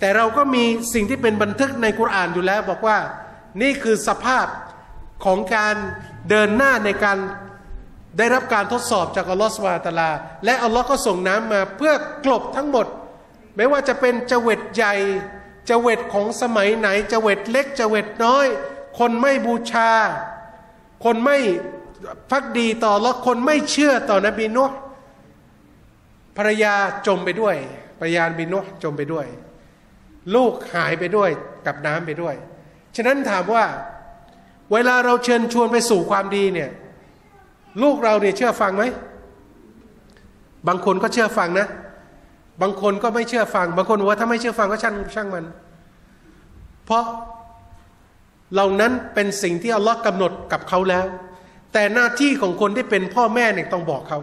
แต่เราก็มีสิ่งที่เป็นบันทึกในกุรอานอยู่แล้วบอกว่านี่คือสภาพของการเดินหน้าในการได้รับการทดสอบจากอัลลอฮฺซุบฮานะฮูวะตะอาลาและอัลลอฮฺก็ส่งน้ำมาเพื่อกลบทั้งหมดไม่ว่าจะเป็นจเวตใหญ่จเวตของสมัยไหนจเวตเล็กจเวตน้อยคนไม่บูชาคนไม่ภักดีต่ออัลลอฮฺคนไม่เชื่อต่อนบีนูห์ภรรยาจมไปด้วยภรรยานบีนูห์จมไปด้วยลูกหายไปด้วยกับน้ำไปด้วยฉะนั้นถามว่าเวลาเราเชิญชวนไปสู่ความดีเนี่ยลูกเราเนี่ยเชื่อฟังไหมบางคนก็เชื่อฟังนะบางคนก็ไม่เชื่อฟังบางคนว่าถ้าไม่เชื่อฟังก็ช่างช่างมันเพราะเหล่านั้นเป็นสิ่งที่อัลลอฮ์กำหนดกับเขาแล้วแต่หน้าที่ของคนที่เป็นพ่อแม่เนี่ยต้องบอกเขา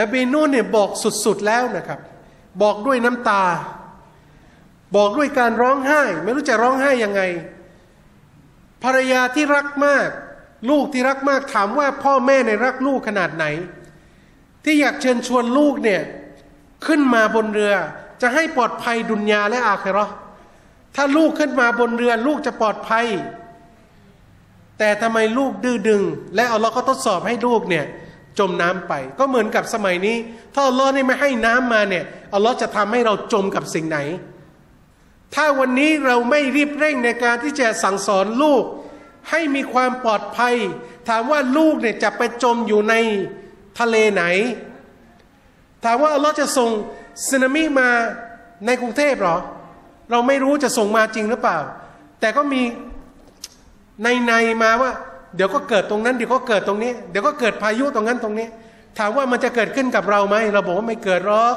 นบีนูห์เนี่ยบอกสุดๆแล้วนะครับบอกด้วยน้ำตาบอกด้วยการร้องไห้ไม่รู้จะร้องไห้ยังไงภรรยาที่รักมากลูกที่รักมากถามว่าพ่อแม่ในรักลูกขนาดไหนที่อยากเชิญชวนลูกเนี่ยขึ้นมาบนเรือจะให้ปลอดภัยดุนยาและอาคิเราะห์ถ้าลูกขึ้นมาบนเรือลูกจะปลอดภัยแต่ทำไมลูกดื้อดึงและอัลลอฮ์ก็ทดสอบให้ลูกเนี่ยจมน้ำไปก็เหมือนกับสมัยนี้ถ้าอัลลอฮ์นี่ไม่ให้น้ำมาเนี่ยอัลลอฮ์จะทำให้เราจมกับสิ่งไหนถ้าวันนี้เราไม่รีบเร่งในการที่จะสั่งสอนลูกให้มีความปลอดภัยถามว่าลูกเนี่ยจะไปจมอยู่ในทะเลไหนถามว่าอัลลอฮ์จะส่งสึนามิมาในกรุงเทพหรอเราไม่รู้จะส่งมาจริงหรือเปล่าแต่ก็มีในในมาว่าเดี๋ยวก็เกิดตรงนั้นเดี๋ยวก็เกิดตรงนี้เดี๋ยวก็เกิดพายุตรงนั้นตรงนี้ถามว่ามันจะเกิดขึ้นกับเราไหมเราบอกว่าไม่เกิดหรอก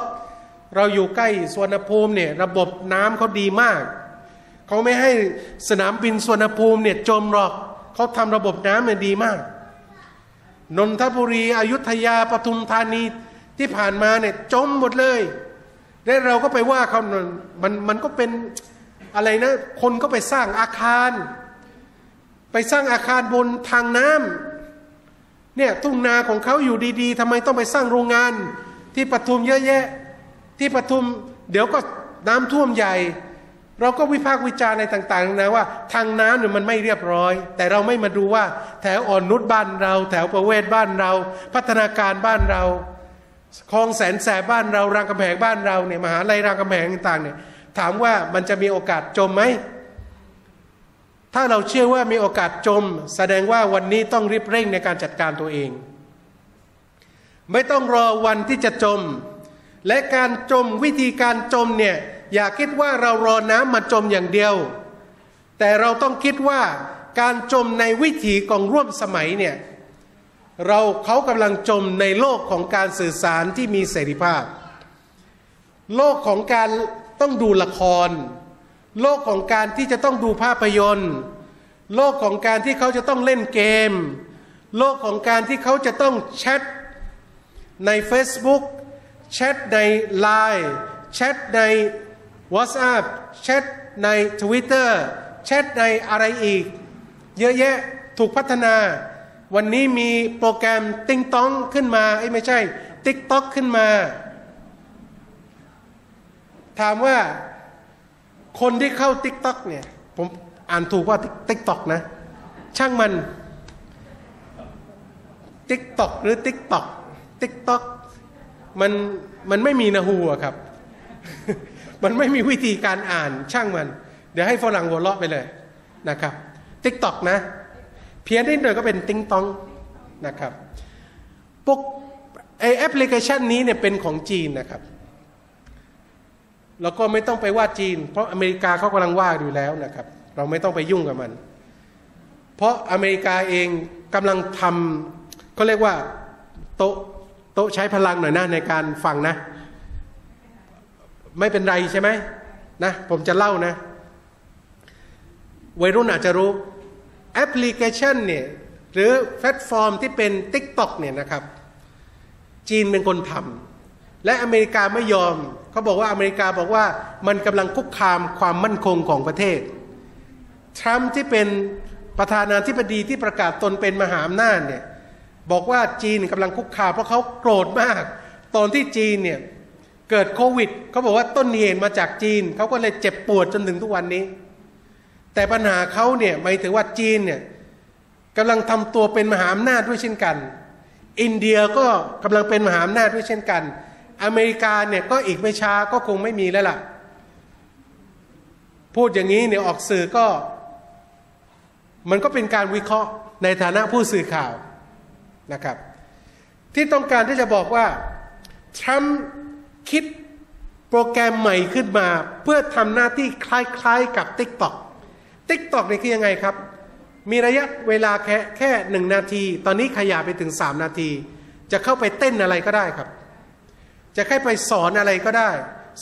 เราอยู่ใกล้สุวรรณภูมิเนี่ยระบบน้ำเขาดีมากเขาไม่ให้สนามบินสุวรรณภูมิเนี่ยจมหรอกเขาทำระบบน้ำเนี่ยดีมากนนทบุรีอยุธยาปทุมธานีที่ผ่านมาเนี่ยจมหมดเลยและเราก็ไปว่าเขามันมันก็เป็นอะไรนะคนก็ไปสร้างอาคารไปสร้างอาคารบนทางน้ำเนี่ยทุ่งนาของเขาอยู่ดีๆทำไมต้องไปสร้างโรงงานที่ปทุมเยอะแยะที่ปทุมเดี๋ยวก็น้ำท่วมใหญ่ เราก็วิพากษ์วิจารณ์ในต่างๆนะว่าทางน้ำเนี่ยมันไม่เรียบร้อยแต่เราไม่มาดูว่าแถวอ่อนนุชบ้านเราแถวประเวศบ้านเราพัฒนาการบ้านเราคลองแสนแสบบ้านเรารามคำแหงบ้านเราเนี่ยมหาวิทยาลัยรามคำแหงต่างๆเนี่ยถามว่ามันจะมีโอกาสจมไหมถ้าเราเชื่อว่ามีโอกาสจมแสดงว่าวันนี้ต้องรีบเร่งในการจัดการตัวเองไม่ต้องรอวันที่จะจมและการจมวิธีการจมเนี่ยอย่าคิดว่าเรารอน้ำมาจมอย่างเดียวแต่เราต้องคิดว่าการจมในวิถีของร่วมสมัยเนี่ยเราเขากำลังจมในโลกของการสื่อสารที่มีเสรีภาพโลกของการต้องดูละครโลกของการที่จะต้องดูภาพยนตร์โลกของการที่เขาจะต้องเล่นเกมโลกของการที่เขาจะต้องแชทใน Facebook แชทใน ไลน์ แชทใน วอทส์แอป แชทใน ทวิตเตอร์ แชทในอะไรอีกเยอะแยะถูกพัฒนาวันนี้มีโปรแกรมติ๊งต้องขึ้นมาไอ้ไม่ใช่ ติ๊กต็อก ขึ้นมาถามว่าคนที่เข้า ติ๊กต็อก เนี่ยผมอ่านถูกว่า ติ๊กต็อก นะช่างมัน ติ๊กต็อก หรือ ติ๊กต็อก ติ๊กต็อก มันมันไม่มีนะฮูอะครับ มันไม่มีวิธีการอ่านช่างมันเดี๋ยวให้ฝรั่งหัวเราะไปเลยนะครับ ติ๊กต็อก นะเพี้ยนนิดหน่อยก็เป็นติ๊งต้องนะครับพวกไอแอปพลิเคชันนี้เนี่ยเป็นของจีนนะครับแล้วก็ไม่ต้องไปว่าจีนเพราะอเมริกาเขากำลังว่าอยู่แล้วนะครับเราไม่ต้องไปยุ่งกับมันเพราะอเมริกาเองกำลังทำเขาเรียกว่าโต๊ะโต๊ะใช้พลังหน่อยนะในการฟังนะไม่เป็นไรใช่ไหมนะผมจะเล่านะวัยรุ่นอาจจะรู้แอปพลิเคชันเนี่ยหรือแพลตฟอร์มที่เป็น ติ๊กต็อก เนี่ยนะครับจีนเป็นคนทำและอเมริกาไม่ยอมเขาบอกว่าอเมริกาบอกว่ามันกำลังคุกคามความมั่นคงของประเทศทรัมป์ที่เป็นประธานาธิบดีที่ประกาศตนเป็นมหาอำนาจเนี่ยบอกว่าจีนกำลังคุกคามเพราะเขาโกรธมากตอนที่จีนเนี่ยเกิดโควิดเขาบอกว่าต้นเหตุมาจากจีนเขาก็เลยเจ็บปวดจนถึงทุกวันนี้แต่ปัญหาเขาเนี่ยหมายถึงว่าจีนเนี่ยกำลังทำตัวเป็นมหาอำนาจด้วยเช่นกันอินเดียก็กำลังเป็นมหาอำนาจด้วยเช่นกันอเมริกาเนี่ยก็อีกไม่ช้าก็คงไม่มีแล้วล่ะพูดอย่างนี้เนี่ยออกสื่อก็มันก็เป็นการวิเคราะห์ในฐานะผู้สื่อข่าวนะครับที่ต้องการที่จะบอกว่าทรัมป์คิดโปรแกรมใหม่ขึ้นมาเพื่อทำหน้าที่คล้ายๆกับ ติ๊กต็อก ติ๊กต็อก นี่คือยังไงครับมีระยะเวลาแค่แค่หนึ่งนาทีตอนนี้ขยายไปถึงสามนาทีจะเข้าไปเต้นอะไรก็ได้ครับจะแค่ไปสอนอะไรก็ได้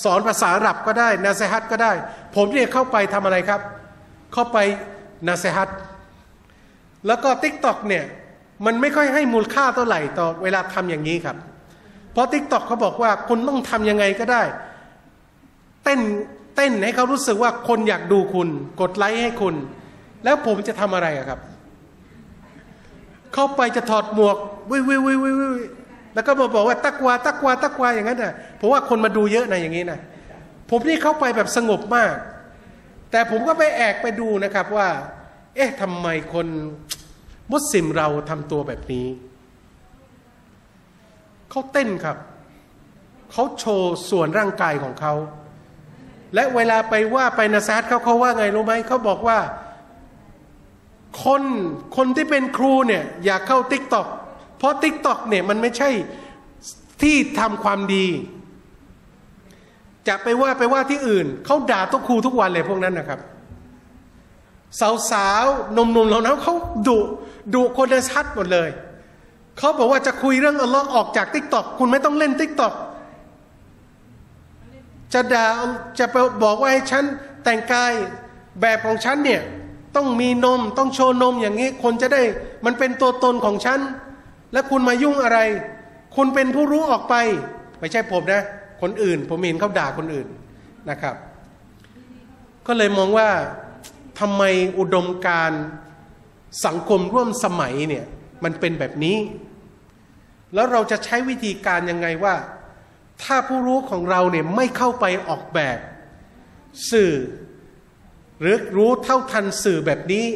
สอนภาษาอาหรับก็ได้นาเซฮัตก็ได้ผมเนี่ยเข้าไปทำอะไรครับเข้าไปนาเซฮัตแล้วก็ ติ๊กต็อก เนี่ยมันไม่ค่อยให้มูลค่าเท่าไหร่ต่อเวลาทำอย่างนี้ครับเพราะ ติ๊กต็อก เขาบอกว่าคุณต้องทำยังไงก็ได้เต้นเต้นให้เขารู้สึกว่าคนอยากดูคุณกดไลค์ให้คุณแล้วผมจะทำอะไรครับเข้าไปจะถอดหมวกวิวิวิวิวิแล้วก็บอกว่าตักวาตักวาตักวาอย่างนั้นนะผมว่าคนมาดูเยอะนะอย่างนี้นะผมนี่เข้าไปแบบสงบมากแต่ผมก็ไปแอบไปดูนะครับว่าเอ๊ะทำไมคนมุสลิมเราทำตัวแบบนี้เขาเต้นครับเขาโชว์ส่วนร่างกายของเขาและเวลาไปว่าไปนาซาดเขาเขาว่าไงรู้ไหมเขาบอกว่าคนคนที่เป็นครูเนี่ยอย่าเข้า ติ๊กต็อก เพราะ ติ๊กต็อก เนี่ยมันไม่ใช่ที่ทำความดีจะไปว่าไปว่าที่อื่นเขาด่าทุกครูทุกวันเลยพวกนั้นนะครับสาวๆหนุ่มๆเราเขาดุดุคนนาซาดหมดเลยเขาบอกว่าจะคุยเรื่องอัลเลาะห์ออกจาก ติ๊กต็อก คุณไม่ต้องเล่น ติ๊กต็อกจะด่าจะบอกว่าให้ฉันแต่งกายแบบของฉันเนี่ยต้องมีนมต้องโชว์นมอย่างนี้คนจะได้มันเป็นตัวตนของฉันและคุณมายุ่งอะไรคุณเป็นผู้รู้ออกไปไม่ใช่ผมนะคนอื่นผมเห็นเขาด่าคนอื่นนะครับก็เลยมองว่าทำไมอุดมการณ์สังคมร่วมสมัยเนี่ยมันเป็นแบบนี้แล้วเราจะใช้วิธีการยังไงว่าถ้าผู้รู้ของเราเนี่ยไม่เข้าไปออกแบบสื่อ หรือรู้เท่าทันสื่อแบบนี้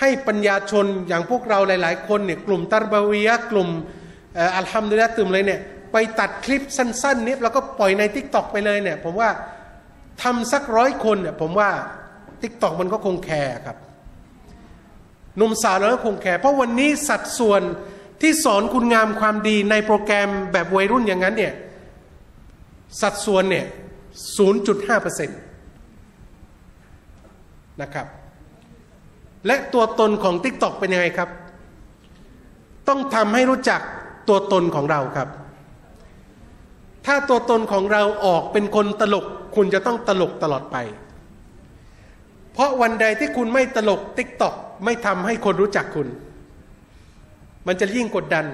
ให้ปัญญาชนอย่างพวกเราหลายๆคนเนี่ยกลุ่มตัรบะวียะกลุ่มอัลฮัมดุลิลละห์ตื่มเลยเนี่ยไปตัดคลิปสั้นๆนี้แล้วก็ปล่อยใน ติ๊กต็อก ไปเลยเนี่ยผมว่าทำสักร้อยคนเนี่ยผมว่า ติ๊กต็อก มันก็คงแคร์ครับหนุ่มสาวแล้วก็คงแคร์เพราะวันนี้สัดส่วนที่สอนคุณงามความดีในโปรแกรมแบบวัยรุ่นอย่างนั้นเนี่ยสัดส่วนเนี่ย ศูนย์จุดห้าเปอร์เซ็นต์ นะครับและตัวตนของ ติ๊กต็อก เป็นยังไงครับต้องทำให้รู้จักตัวตนของเราครับถ้าตัวตนของเราออกเป็นคนตลกคุณจะต้องตลกตลอดไปเพราะวันใดที่คุณไม่ตลก ติ๊กต็อก ไม่ทำให้คนรู้จักคุณมันจะยิ่งกดดัน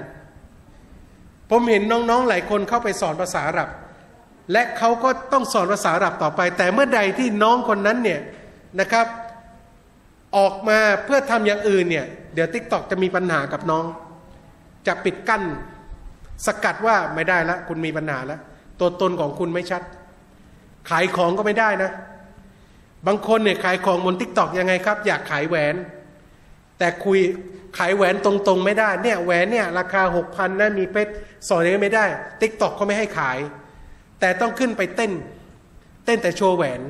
ผมเห็นน้องๆหลายคนเข้าไปสอนภาษาอาหรับและเขาก็ต้องสอนภาษาอาหรับต่อไปแต่เมื่อใดที่น้องคนนั้นเนี่ยนะครับออกมาเพื่อทำอย่างอื่นเนี่ยเดี๋ยว ติ๊กต็อก จะมีปัญหากับน้องจะปิดกั้นสกัดว่าไม่ได้ละคุณมีปัญหาแล้วตัวตนของคุณไม่ชัดขายของก็ไม่ได้นะบางคนเนี่ยขายของบน ติ๊กต็อก ยังไงครับอยากขายแหวนแต่คุยขายแหวนตรงๆไม่ได้เนี่ยแหวนเนี่ยราคา หกพัน นะมีเพชรสอนยังไม่ได้ ติ๊กต็อก ก็ไม่ให้ขายแต่ต้องขึ้นไปเต้นเต้นแต่โชว์แหวน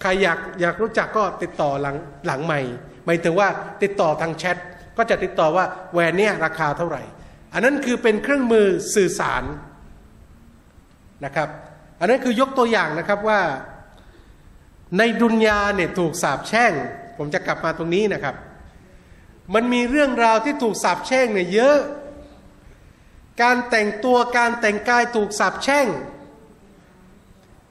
ใครอยากอยากรู้จักก็ติดต่อหลังหลังใหม่หมายถึงว่าติดต่อทางแชทก็จะติดต่อว่าแหวนเนี่ยราคาเท่าไหร่อันนั้นคือเป็นเครื่องมือสื่อสารนะครับอันนั้นคือยกตัวอย่างนะครับว่าในดุนยาเนี่ยถูกสาปแช่งผมจะกลับมาตรงนี้นะครับมันมีเรื่องราวที่ถูกสาปแช่งเนี่ยเยอะการแต่งตัวการแต่งกายถูกสาปแช่ง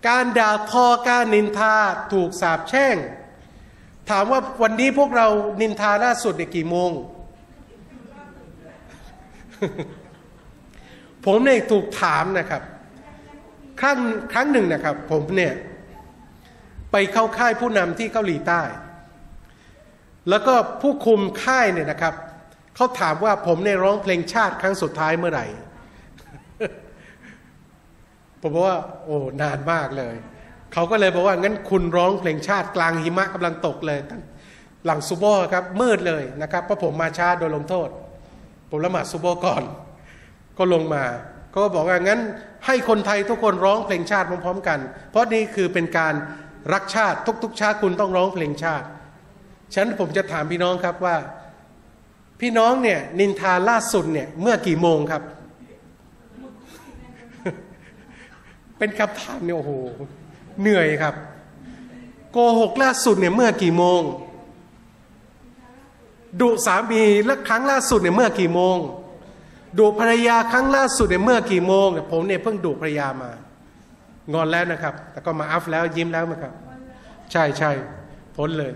การด่าทอการนินทาถูกสาปแช่งถามว่าวันนี้พวกเรานินทาล่าสุดเนี่ยกี่โมง ผมเนี่ยถูกถามนะครับครั้งครั้งหนึ่งนะครับผมเนี่ยไปเข้าค่ายผู้นำที่เกาหลีใต้แล้วก็ผู้คุมค่ายเนี่ยนะครับเขาถามว่าผมเนี่ยร้องเพลงชาติครั้งสุดท้ายเมื่อไหร่ ผมบอกว่าโอ้นานมากเลยเขาก็เลยบอกว่างั้นคุณร้องเพลงชาติกลางหิมะกำลังตกเลยหลังซุบโบครับมืดเลยนะครับเพราะผมมาช้าโดนลงโทษผมละหมาดซุบโบก่อนก็ลงมาก็บอกว่างั้นให้คนไทยทุกคนร้องเพลงชาติพร้อมๆกันเพราะนี่คือเป็นการรักชาติทุกๆชาติคุณต้องร้องเพลงชาติฉะนั้นผมจะถามพี่น้องครับว่าพี่น้องเนี่ยนินทาล่าสุดเนี่ยเมื่อกี่โมงครับ เป็นคำถามเนี่ยโอ้โหเหนื่อยครับโกหกล่าสุดเนี่ยเมื่อกี่โมงดุสามีและครั้งล่าสุดเนี่ยเมื่อกี่โมงดุภรรยาครั้งล่าสุดเนี่ยเมื่อกี่โมงเนี่ยผมเนี่ยเพิ่งดุภรรยามางอนแล้วนะครับแต่ก็มาอัฟแล้วยิ้มแล้วนะครับใช่ใช่พ้นเลย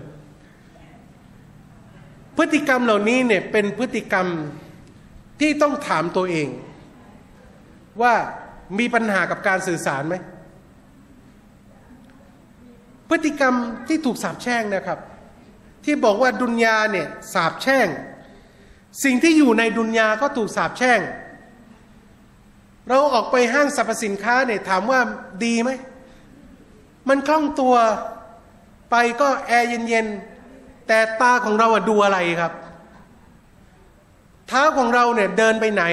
พฤติกรรมเหล่านี้เนี่ยเป็นพฤติกรรมที่ต้องถามตัวเองว่ามีปัญหากับการสื่อสารไหมพฤติกรรมที่ถูกสาปแช่งนะครับที่บอกว่าดุนยาเนี่ยสาปแช่งสิ่งที่อยู่ในดุนยาก็ถูกสาปแช่งเราออกไปห้างสรรพสินค้าเนี่ยถามว่าดีไหมมันคล่องตัวไปก็แอร์เย็นๆแต่ตาของเราอะดูอะไรครับเท้าของเราเนี่ยเดินไปไหน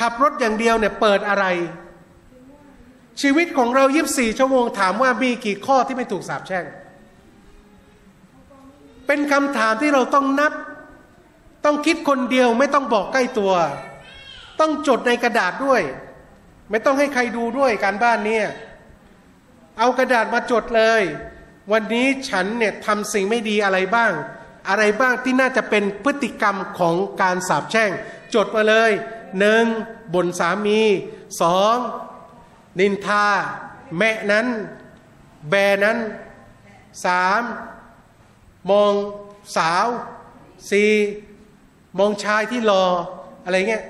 ขับรถอย่างเดียวเนี่ยเปิดอะไรชีวิตของเรายี่สิบสี่ชั่วโมงถามว่ามีกี่ข้อที่ไม่ถูกสาปแช่งเป็นคำถามที่เราต้องนับต้องคิดคนเดียวไม่ต้องบอกใกล้ตัวต้องจดในกระดาษด้วยไม่ต้องให้ใครดูด้วยการบ้านเนี่ยเอากระดาษมาจดเลยวันนี้ฉันเนี่ยทำสิ่งไม่ดีอะไรบ้างอะไรบ้างที่น่าจะเป็นพฤติกรรมของการสาปแช่งจดมาเลยหนึ่งบ่นสามีสองนินทาแม่นั้นแบนั้นสามมองสาวสี่มองชายที่รออะไรเงี้ย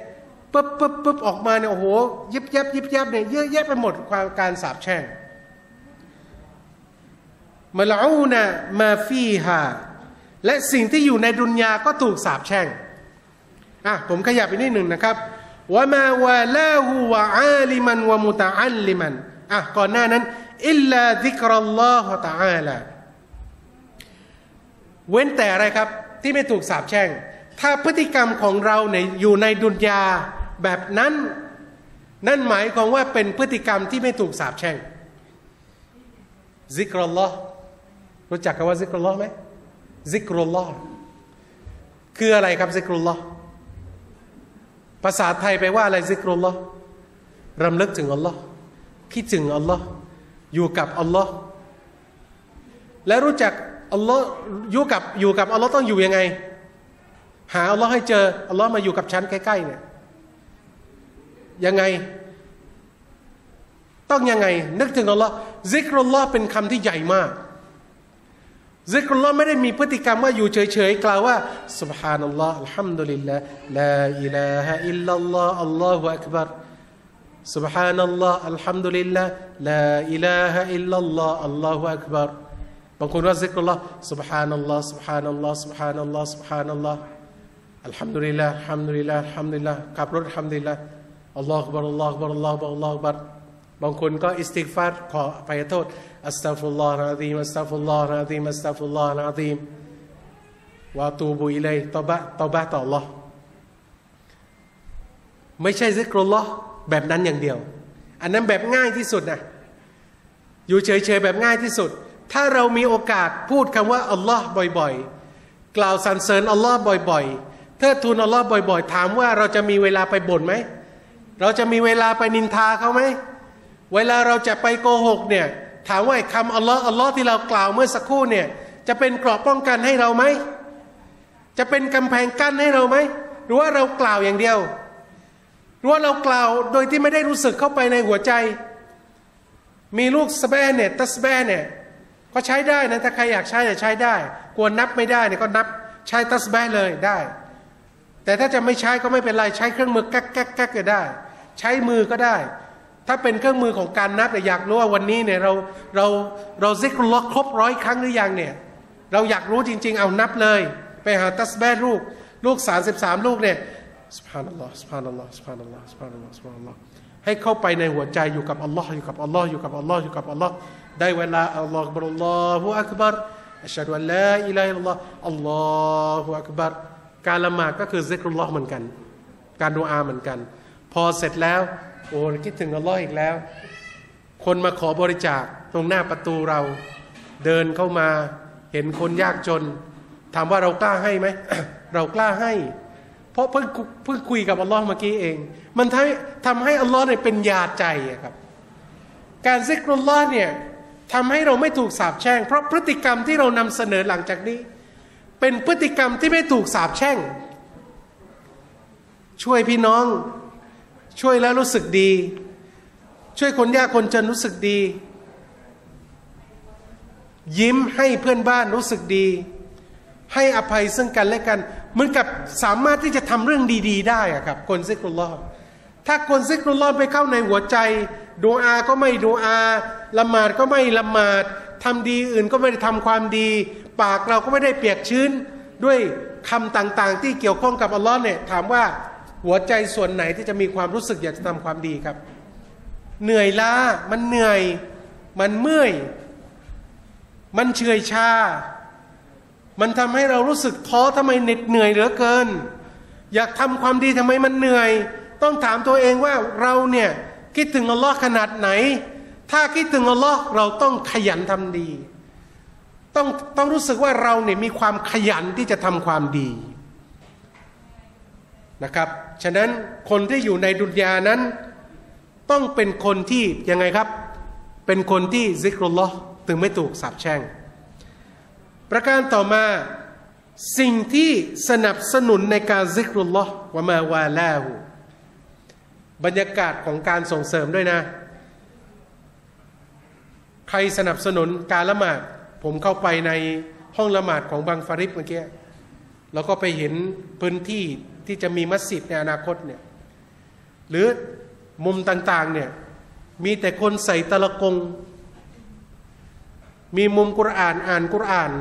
ปึ๊บปึ๊บปึ๊บออกมาเนี่ยโอ้โหยิบยับยิบยับเนี่ยเยอะแยะไปหมดความการสาปแช่งมะลอูนะมาฟีฮาและสิ่งที่อยู่ในดุนยาก็ถูกสาปแช่งอ่ะผมขยับไปนิดหนึ่งนะครับวะมาวะลาหูวะอาลิมันวะมุตะอัลลิมันอ่ะก่อนหน้านั้นอิลลาซิกรัลลอฮฺตะอาลา เว้นแต่อะไรครับที่ไม่ถูกสาปแช่งถ้าพฤติกรรมของเราในอยู่ในดุนยาแบบนั้นนั่นหมายความว่าเป็นพฤติกรรมที่ไม่ถูกสาปแช่งซิกรุลลอฮ์รู้จักคำว่าซิกรุลลอฮ์ไหมซิกรุลลอฮ์คืออะไรครับซิกรุลลอฮ์ภาษาไทยแปลว่าอะไรซิกรุลลอฮ์รำลึกถึงอัลลอฮ์คิดถึงอัลลอฮ์อยู่กับอัลลอฮ์และรู้จักอัลลอฮ์อยู่กับอยู่กับอัลลอฮ์ต้องอยู่ยังไงหาอัลลอฮ์ให้เจออัลลอฮ์มาอยู่กับฉันใกล้ๆเนี่ยยังไงต้องยังไงนึกถึงอัลลอฮ์ซิกรุลลอฮ์เป็นคำที่ใหญ่มากซิกรุลลอฮ์ไม่ได้มีพฤติกรรมว่าอยู่เฉยๆกล่าวว่าซุบฮานัลลอฮ์อัลฮัมดุลิลลาห์ลาอิลาฮะอิลลัลลอฮ์อัลลอฮุอักบัรซุบฮานัลลอฮ์อัลฮัมดุลิลลาห์ลาอิลาฮะอิลลัลลอฮ์อัลลอฮุอักบัรบางคนว่าซิกรุลลอฮ์ซุบฮานัลลอฮ์ซุบฮานัลลอฮ์ซุบฮานัลลอฮ์ซุบฮานัลลอฮ์อัลฮัมดุลิลลาห์อัลฮัมดุลิลลาห์อัลฮัมดุลิลลาห์ขับรถอัลฮัมดุลิลลาห์อัลลอฮุอักบัรอัลลอฮุอักบัรอัลลอฮุอักบัรอัลลอฮุอักบัรบางคนก็อิสติฆฟารขออภัยโทษอัสตัฆฟิรุลลอฮ์อะซีมอัสตัฆฟิรุลลอฮ์อะซีมอัสตัฆฟิรุลลอฮ์อะซีมวะตูบุอิลัยตะบะตะบะต่ออัลลอฮ์ไม่ใช่ซิกรุลลอฮ์แบบนั้นอย่างเดียวอันนั้นแบบง่ายที่สุดนะอยู่เฉยๆแบบง่ายที่สุดถ้าเรามีโอกาสพูดคำว่าอัลลอฮ์บ่อยๆกล่าวสรรเสริญอัลลอฮ์บ่อยๆเทิดทูนอัลลอฮ์บ่อยๆถามว่าเราจะมีเวลาไปบ่นไหมเราจะมีเวลาไปนินทาเขาไหมเวลาเราจะไปโกหกเนี่ยถามว่าคำอัลลอฮ์อัลลอฮ์ที่เรากล่าวเมื่อสักครู่เนี่ยจะเป็นเกราะป้องกันให้เราไหมจะเป็นกำแพงกั้นให้เราไหมหรือว่าเรากล่าวอย่างเดียวหรือว่าเรากล่าวโดยที่ไม่ได้รู้สึกเข้าไปในหัวใจมีลูกสแบนเนี่ยตัสแบนเนี่ยก็ใช้ได้นะถ้าใครอยากใช้จะใช้ได้กลัวนับไม่ได้เนี่ยก็นับใช้ตัสแบนเลยได้แต่ถ้าจะไม่ใช้ก็ไม่เป็นไรใช้เครื่องมือแก๊กแก๊กแก๊กก็ได้ใช้มือก็ได้ถ้าเป็นเครื่องมือของการนับแต่อยากรู้ว่าวันนี้เนี่ยเราเราเราซิกรุลลอฮ์ครบร้อยครั้งหรือยังเนี่ยเราอยากรู้จริงๆเอานับเลยไปหาตัสบีฮ์ลูกลูกสามสิบสามลูกเนี่ยซุบฮานัลลอฮ์ซุบฮานัลลอฮ์ซุบฮานัลลอฮ์ซุบฮานัลลอฮ์ซุบฮานัลลอฮ์ให้เข้าไปในหัวใจอยู่กับอัลลอฮ์อยู่กับอัลลอฮ์อยู่กับอัลลอฮ์อยู่กับอัลลอฮ์ได้เวลาอัลลอฮ์อักบัรอัลลอฮุอักบัรอัชฮะดุอัลลาอิลาฮะอิลลัลลอฮ์อัลลอฮุอักบัรการละหมาดก็คือซิกรุลลอฮ์เหมือนกันการดุอาเหมือนกันพอเสร็จแล้วโอ้คิดถึงอัลลอฮ์อีกแล้วคนมาขอบริจาคตรงหน้าประตูเราเดินเข้ามาเห็นคนยากจนถามว่าเรากล้าให้ไหม เรากล้าให้เพราะเพิ่งเพิ่งคุยกับอัลลอฮ์เมื่อกี้เองมันทำทำให้อัลลอฮ์เนี่ยเป็นยาใจครับการซิกรุลลอฮ์เนี่ยทำให้เราไม่ถูกสาปแช่งเพราะพฤติกรรมที่เรานำเสนอหลังจากนี้เป็นพฤติกรรมที่ไม่ถูกสาปแช่งช่วยพี่น้องช่วยแล้วรู้สึกดีช่วยคนยากคนจนรู้สึกดียิ้มให้เพื่อนบ้านรู้สึกดีให้อภัยซึ่งกันและกันเหมือนกับสามารถที่จะทำเรื่องดีๆได้ครับคนซิกรุลลอฮ์ถ้าคนซิกรุลลอฮ์ไปเข้าในหัวใจดูอาก็ไม่ดูอาละหมาดก็ไม่ละหมาดทำดีอื่นก็ไม่ได้ทำความดีปากเราก็ไม่ได้เปียกชื้นด้วยคำต่างๆที่เกี่ยวข้องกับอัลลอฮ์เนี่ยถามว่าหัวใจส่วนไหนที่จะมีความรู้สึกอยากจะทำความดีครับเหนื่อยล้ามันเหนื่อยมันเมื่อยมันเฉื่อยชามันทำให้เรารู้สึกท้อทำไมเหน็ดเหนื่อยเหลือเกินอยากทำความดีทำไมมันเหนื่อยต้องถามตัวเองว่าเราเนี่ยคิดถึงอัลลอฮ์ขนาดไหนถ้าคิดถึงอัลลอฮ์เราต้องขยันทำดีต้องต้องรู้สึกว่าเราเนี่ยมีความขยันที่จะทำความดีนะครับฉะนั้นคนที่อยู่ในดุนยานั้นต้องเป็นคนที่ยังไงครับเป็นคนที่ซิกรุลลอฮ์ถึงไม่ถูกสาปแช่งประการต่อมาสิ่งที่สนับสนุนในการซิกรุลลอฮ์วะมาวาลาหูบรรยากาศของการส่งเสริมด้วยนะใครสนับสนุนการละหมาดผมเข้าไปในห้องละหมาดของบังฟาริบเมื่อกี้แล้วก็ไปเห็นพื้นที่ที่จะมีมัสยิดในอนาคตเนี่ยหรือมุมต่างๆเนี่ยมีแต่คนใส่ตะละกงมีมุมกุรอานอ่านกุรอาน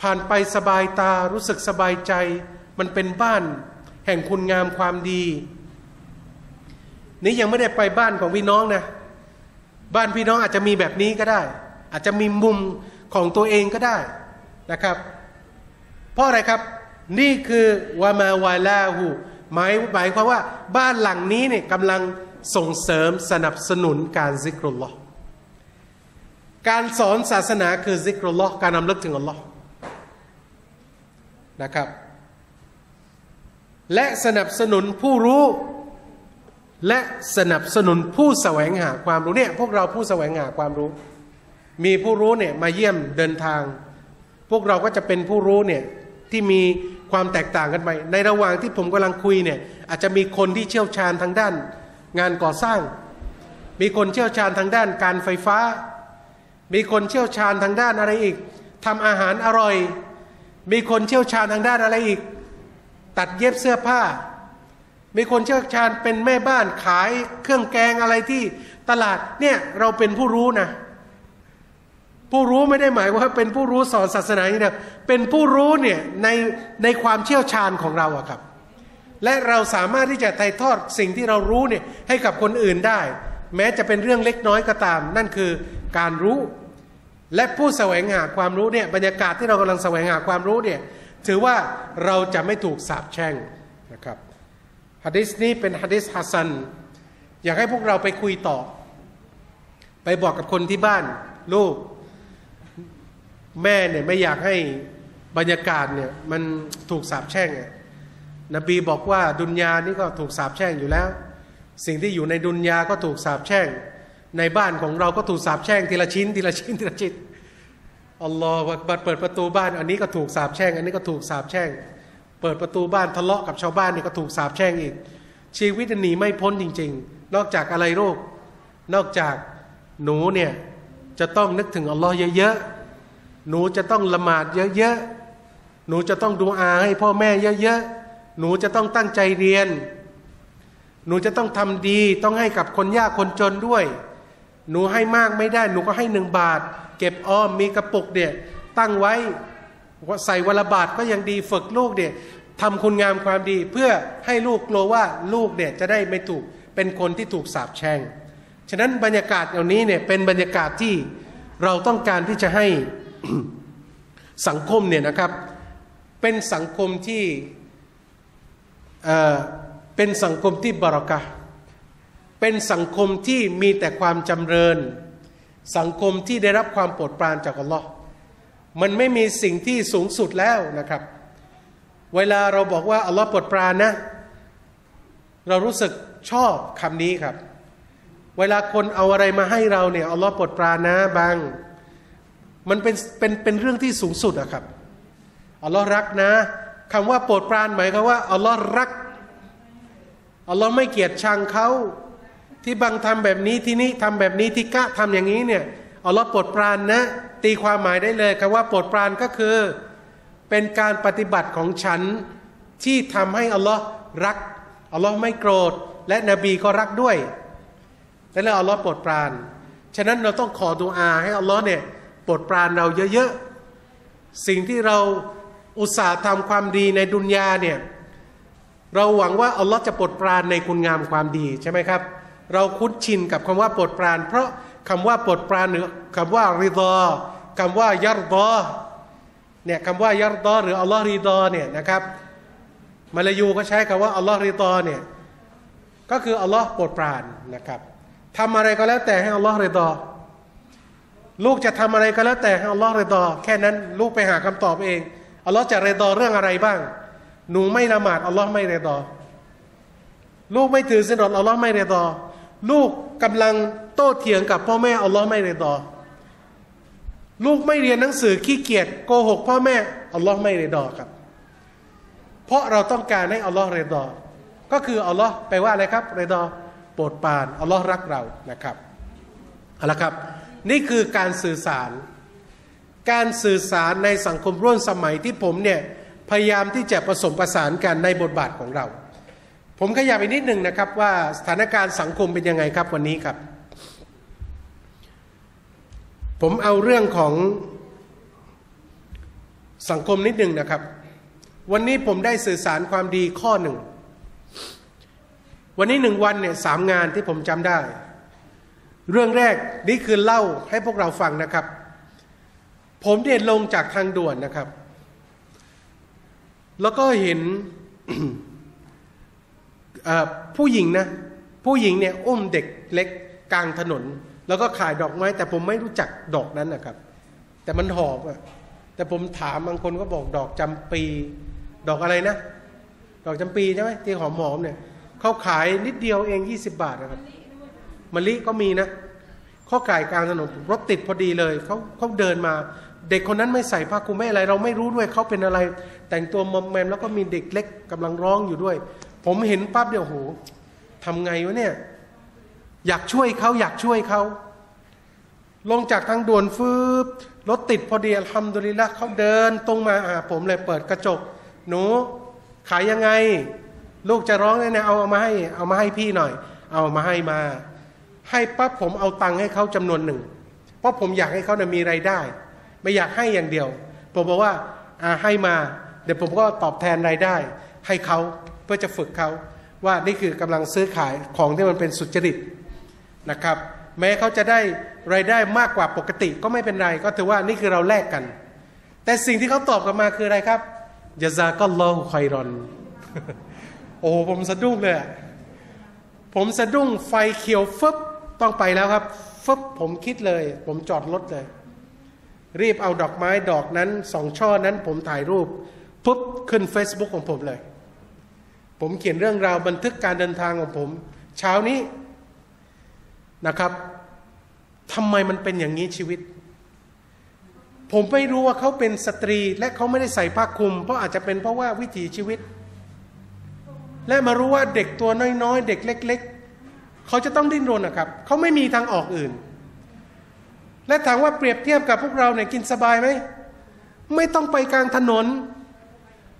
ผ่านไปสบายตารู้สึกสบายใจมันเป็นบ้านแห่งคุณงามความดีนี่ยังไม่ได้ไปบ้านของพี่น้องนะบ้านพี่น้องอาจจะมีแบบนี้ก็ได้อาจจะมีมุมของตัวเองก็ได้ นะครับเพราะอะไรครับนี่คือวามาวาลาหูหมายหมายความว่าบ้านหลังนี้เนี่ยกำลังส่งเสริมสนับสนุนการซิกรุลลอฮ์การสอนศาสนาคือซิกรุลลอฮ์การนำลึกถึงอัลลอฮ์นะครับและสนับสนุนผู้รู้และสนับสนุนผู้แสวงหาความรู้เนี่ยพวกเราผู้แสวงหาความรู้มีผู้รู้เนี่ยมาเยี่ยมเดินทางพวกเราก็จะเป็นผู้รู้เนี่ยที่มีความแตกต่างกันไปในระหว่างที่ผมกำลังคุยเนี่ยอาจจะมีคนที่เชี่ยวชาญทางด้านงานก่อสร้างมีคนเชี่ยวชาญทางด้านการไฟฟ้ามีคนเชี่ยวชาญทางด้านอะไรอีกทำอาหารอร่อยมีคนเชี่ยวชาญทางด้านอะไรอีกตัดเย็บเสื้อผ้ามีคนเชี่ยวชาญเป็นแม่บ้านขายเครื่องแกงอะไรที่ตลาดเนี่ยเราเป็นผู้รู้นะผู้รู้ไม่ได้หมายว่าเป็นผู้รู้สอนศาสนาอย่างเดียวเป็นผู้รู้เนี่ยในในความเชี่ยวชาญของเราอะครับและเราสามารถที่จะถ่ายทอดสิ่งที่เรารู้เนี่ยให้กับคนอื่นได้แม้จะเป็นเรื่องเล็กน้อยก็ตามนั่นคือการรู้และผู้แสวงหาความรู้เนี่ยบรรยากาศที่เรากำลังแสวงหาความรู้เนี่ยถือว่าเราจะไม่ถูกสาปแช่งนะครับหะดีษนี้เป็นหะดีษฮัสซันอยากให้พวกเราไปคุยต่อไปบอกกับคนที่บ้านลูกแม่เนี่ยไม่อยากให้บรรยากาศเนี่ยมันถูกสาปแช่งนบีบอกว่าดุนยานี่ก็ถูกสาปแช่งอยู่แล้วสิ่งที่อยู่ในดุนยาก็ถูกสาปแช่งในบ้านของเราก็ถูกสาปแช่งทีละชิ้นทีละชิ้นทีละชิ้นอัลลอฮฺบัดเปิดประตูบ้านอันนี้ก็ถูกสาปแช่งอันนี้ก็ถูกสาปแช่งเปิดประตูบ้านทะเลาะกับชาวบ้านนี่ก็ถูกสาปแช่งอีกชีวิตหนีไม่พ้นจริงๆนอกจากอะไรโรคนอกจากหนูเนี่ยจะต้องนึกถึงอัลลอฮฺเยอะๆหนูจะต้องละหมาดเยอะๆหนูจะต้องดูอาให้พ่อแม่เยอะๆหนูจะต้องตั้งใจเรียนหนูจะต้องทำดีต้องให้กับคนยากคนจนด้วยหนูให้มากไม่ได้หนูก็ให้หนึ่งบาทเก็บอ้อมมีกระปุกเดี่ยตั้งไว้ใส่วันละบาทก็ยังดีฝึกลูกเดี่ยทำคุณงามความดีเพื่อให้ลูกกลัวว่าลูกเนี่ยจะได้ไม่ถูกเป็นคนที่ถูกสาปแช่งฉะนั้นบรรยากาศเหล่านี้เนี่ยเป็นบรรยากาศที่เราต้องการที่จะให้ สังคมเนี่ยนะครับเป็นสังคมที่เอ่อเป็นสังคมที่บารอกะห์เป็นสังคมที่มีแต่ความจำเริญสังคมที่ได้รับความโปรดปรานจากอัลลอฮ์มันไม่มีสิ่งที่สูงสุดแล้วนะครับเวลาเราบอกว่าอัลลอฮ์โปรดปรานนะเรารู้สึกชอบคำนี้ครับเวลาคนเอาอะไรมาให้เราเนี่ยอัลลอฮ์โปรดปรานนะบางมันเป็นเป็นเป็นเรื่องที่สูงสุดอะครับอัลลอฮ์รักนะคำว่าโปรดปรานหมายความว่าอัลลอฮ์รักอัลลอฮ์ไม่เกลียดชังเขาที่บางทำแบบนี้ที่นี่ทำแบบนี้ที่กะทำอย่างนี้เนี่ยอัลลอฮ์โปรดปรานนะตีความหมายได้เลยคำว่าโปรดปรานก็คือเป็นการปฏิบัติของฉันที่ทำให้อัลลอฮ์รักอัลลอฮ์ไม่โกรธและนบีก็รักด้วยนั่นแหละอัลลอฮ์โปรดปรานฉะนั้นเราต้องขอดุอาให้อัลลอฮ์เนี่ยโปรดปรานเราเยอะๆสิ่งที่เราอุตส่าห์ทำความดีในดุนยาเนี่ยเราหวังว่าอัลลอฮ์จะโปรดปรานในคุณงามความดีใช่ไหมครับเราคุ้นชินกับคำว่าโปรดปรานเพราะคำว่าโปรดปรานหรือคำว่าริฎอคำว่ายัรฎอเนี่ยคำว่ายัรฎอหรืออัลลอฮ์ริฎอเนี่ยนะครับมาลายูก็ใช้คำว่าอัลลอฮ์ริฎอเนี่ยก็คืออัลลอฮ์โปรดปรานนะครับทำอะไรก็แล้วแต่ให้อัลลอฮ์ริฎอลูกจะทำอะไรก็แล้วแต่ให้อัลลอฮ์ริฎอแค่นั้นลูกไปหาคำตอบเองอัลลอฮ์จะริฎอเรื่องอะไรบ้างหนูไม่ละหมาดอัลลอฮ์ไม่ริฎอลูกไม่ถือศีลอดอัลลอฮ์ไม่ริฎอลูกกำลังโต้เถียงกับพ่อแม่อัลลอฮ์ไม่ริฎอลูกไม่เรียนหนังสือขี้เกียจโกหกพ่อแม่อัลลอฮ์ไม่ริฎอครับเพราะเราต้องการให้อัลลอฮ์ริฎอก็คืออัลลอฮ์แปลว่าอะไรครับริฎอโปรดปรานอัลลอฮ์รักเรานะครับเอาละครับนี่คือการสื่อสารการสื่อสารในสังคมร่วมสมัยที่ผมเนี่ยพยายามที่จะผสมผสานกันในบทบาทของเราผมขยับไปนิดหนึ่งนะครับว่าสถานการณ์สังคมเป็นยังไงครับวันนี้ครับผมเอาเรื่องของสังคมนิดหนึ่งนะครับวันนี้ผมได้สื่อสารความดีข้อหนึ่งวันนี้หนึ่งวันเนี่ยสามงานที่ผมจำได้เรื่องแรกนี่คือเล่าให้พวกเราฟังนะครับ ผมเดินลงจากทางด่วนนะครับแล้วก็เห็น ผู้หญิงนะผู้หญิงเนี่ยอุ้มเด็กเล็กกลางถนนแล้วก็ขายดอกไม้แต่ผมไม่รู้จักดอกนั้นนะครับแต่มันหอบอะแต่ผมถามบางคนก็บอกดอกจำปีดอกอะไรนะดอกจำปีใช่ไหมที่หอมๆเนี่ยเขาขายนิดเดียวเองยี่สิบบาทนะครับมะลิก็มีนะเขาขายกลางถนนรถติดพอดีเลยเขาเขาเดินมาเด็กคนนั้นไม่ใส่ผ้าคลุมไม่อะไรเราไม่รู้ด้วยเขาเป็นอะไรแต่งตัวมอมแมมแล้วก็มีเด็กเล็กกำลังร้องอยู่ด้วยผมเห็นปั๊บเดี๋ยวโหทำไงวะเนี่ยอยากช่วยเขาอยากช่วยเขาลงจากทางด่วนฟืบรถติดพอดีอัลฮัมดุลิลละห์เขาเดินตรงมาหาผมเลยเปิดกระจกหนูขายยังไงลูกจะร้องเลยนะเอาเอามาให้เอามาให้พี่หน่อยเอามาให้มาให้ปั๊บผมเอาตังค์ให้เขาจำนวนหนึ่งเพราะผมอยากให้เขาเนี่ยมีรายได้ไม่อยากให้อย่างเดียวผมบอกว่าอ่าให้มาเดี๋ยวผมก็ตอบแทนรายได้ให้เขาเพื่อจะฝึกเขาว่านี่คือกำลังซื้อขายของที่มันเป็นสุจริตนะครับแม้เขาจะได้รายได้มากกว่าปกติก็ไม่เป็นไรก็ถือว่านี่คือเราแลกกันแต่สิ่งที่เขาตอบกลับมาคืออะไรครับยะซากัลลอฮุค็อยรอน โอ้ผมสะดุ้งเลยผมสะดุ้งไฟเขียวฟึบต้องไปแล้วครับฟึบผมคิดเลยผมจอดรถเลยรีบเอาดอกไม้ดอกนั้นสองช่อนั้นผมถ่ายรูปปุ๊บขึ้น เฟซบุ๊ก ของผมเลยผมเขียนเรื่องราวบันทึกการเดินทางของผมเช้านี้นะครับทำไมมันเป็นอย่างนี้ชีวิตผมไม่รู้ว่าเขาเป็นสตรีและเขาไม่ได้ใส่ผ้าคลุมเพราะอาจจะเป็นเพราะว่าวิถีชีวิตและมารู้ว่าเด็กตัวน้อยๆเด็กเล็กๆเขาจะต้องดิ้นรนนะครับเขาไม่มีทางออกอื่นและถามว่าเปรียบเทียบกับพวกเราเนี่ยกินสบายไหมไม่ต้องไปกลางถนน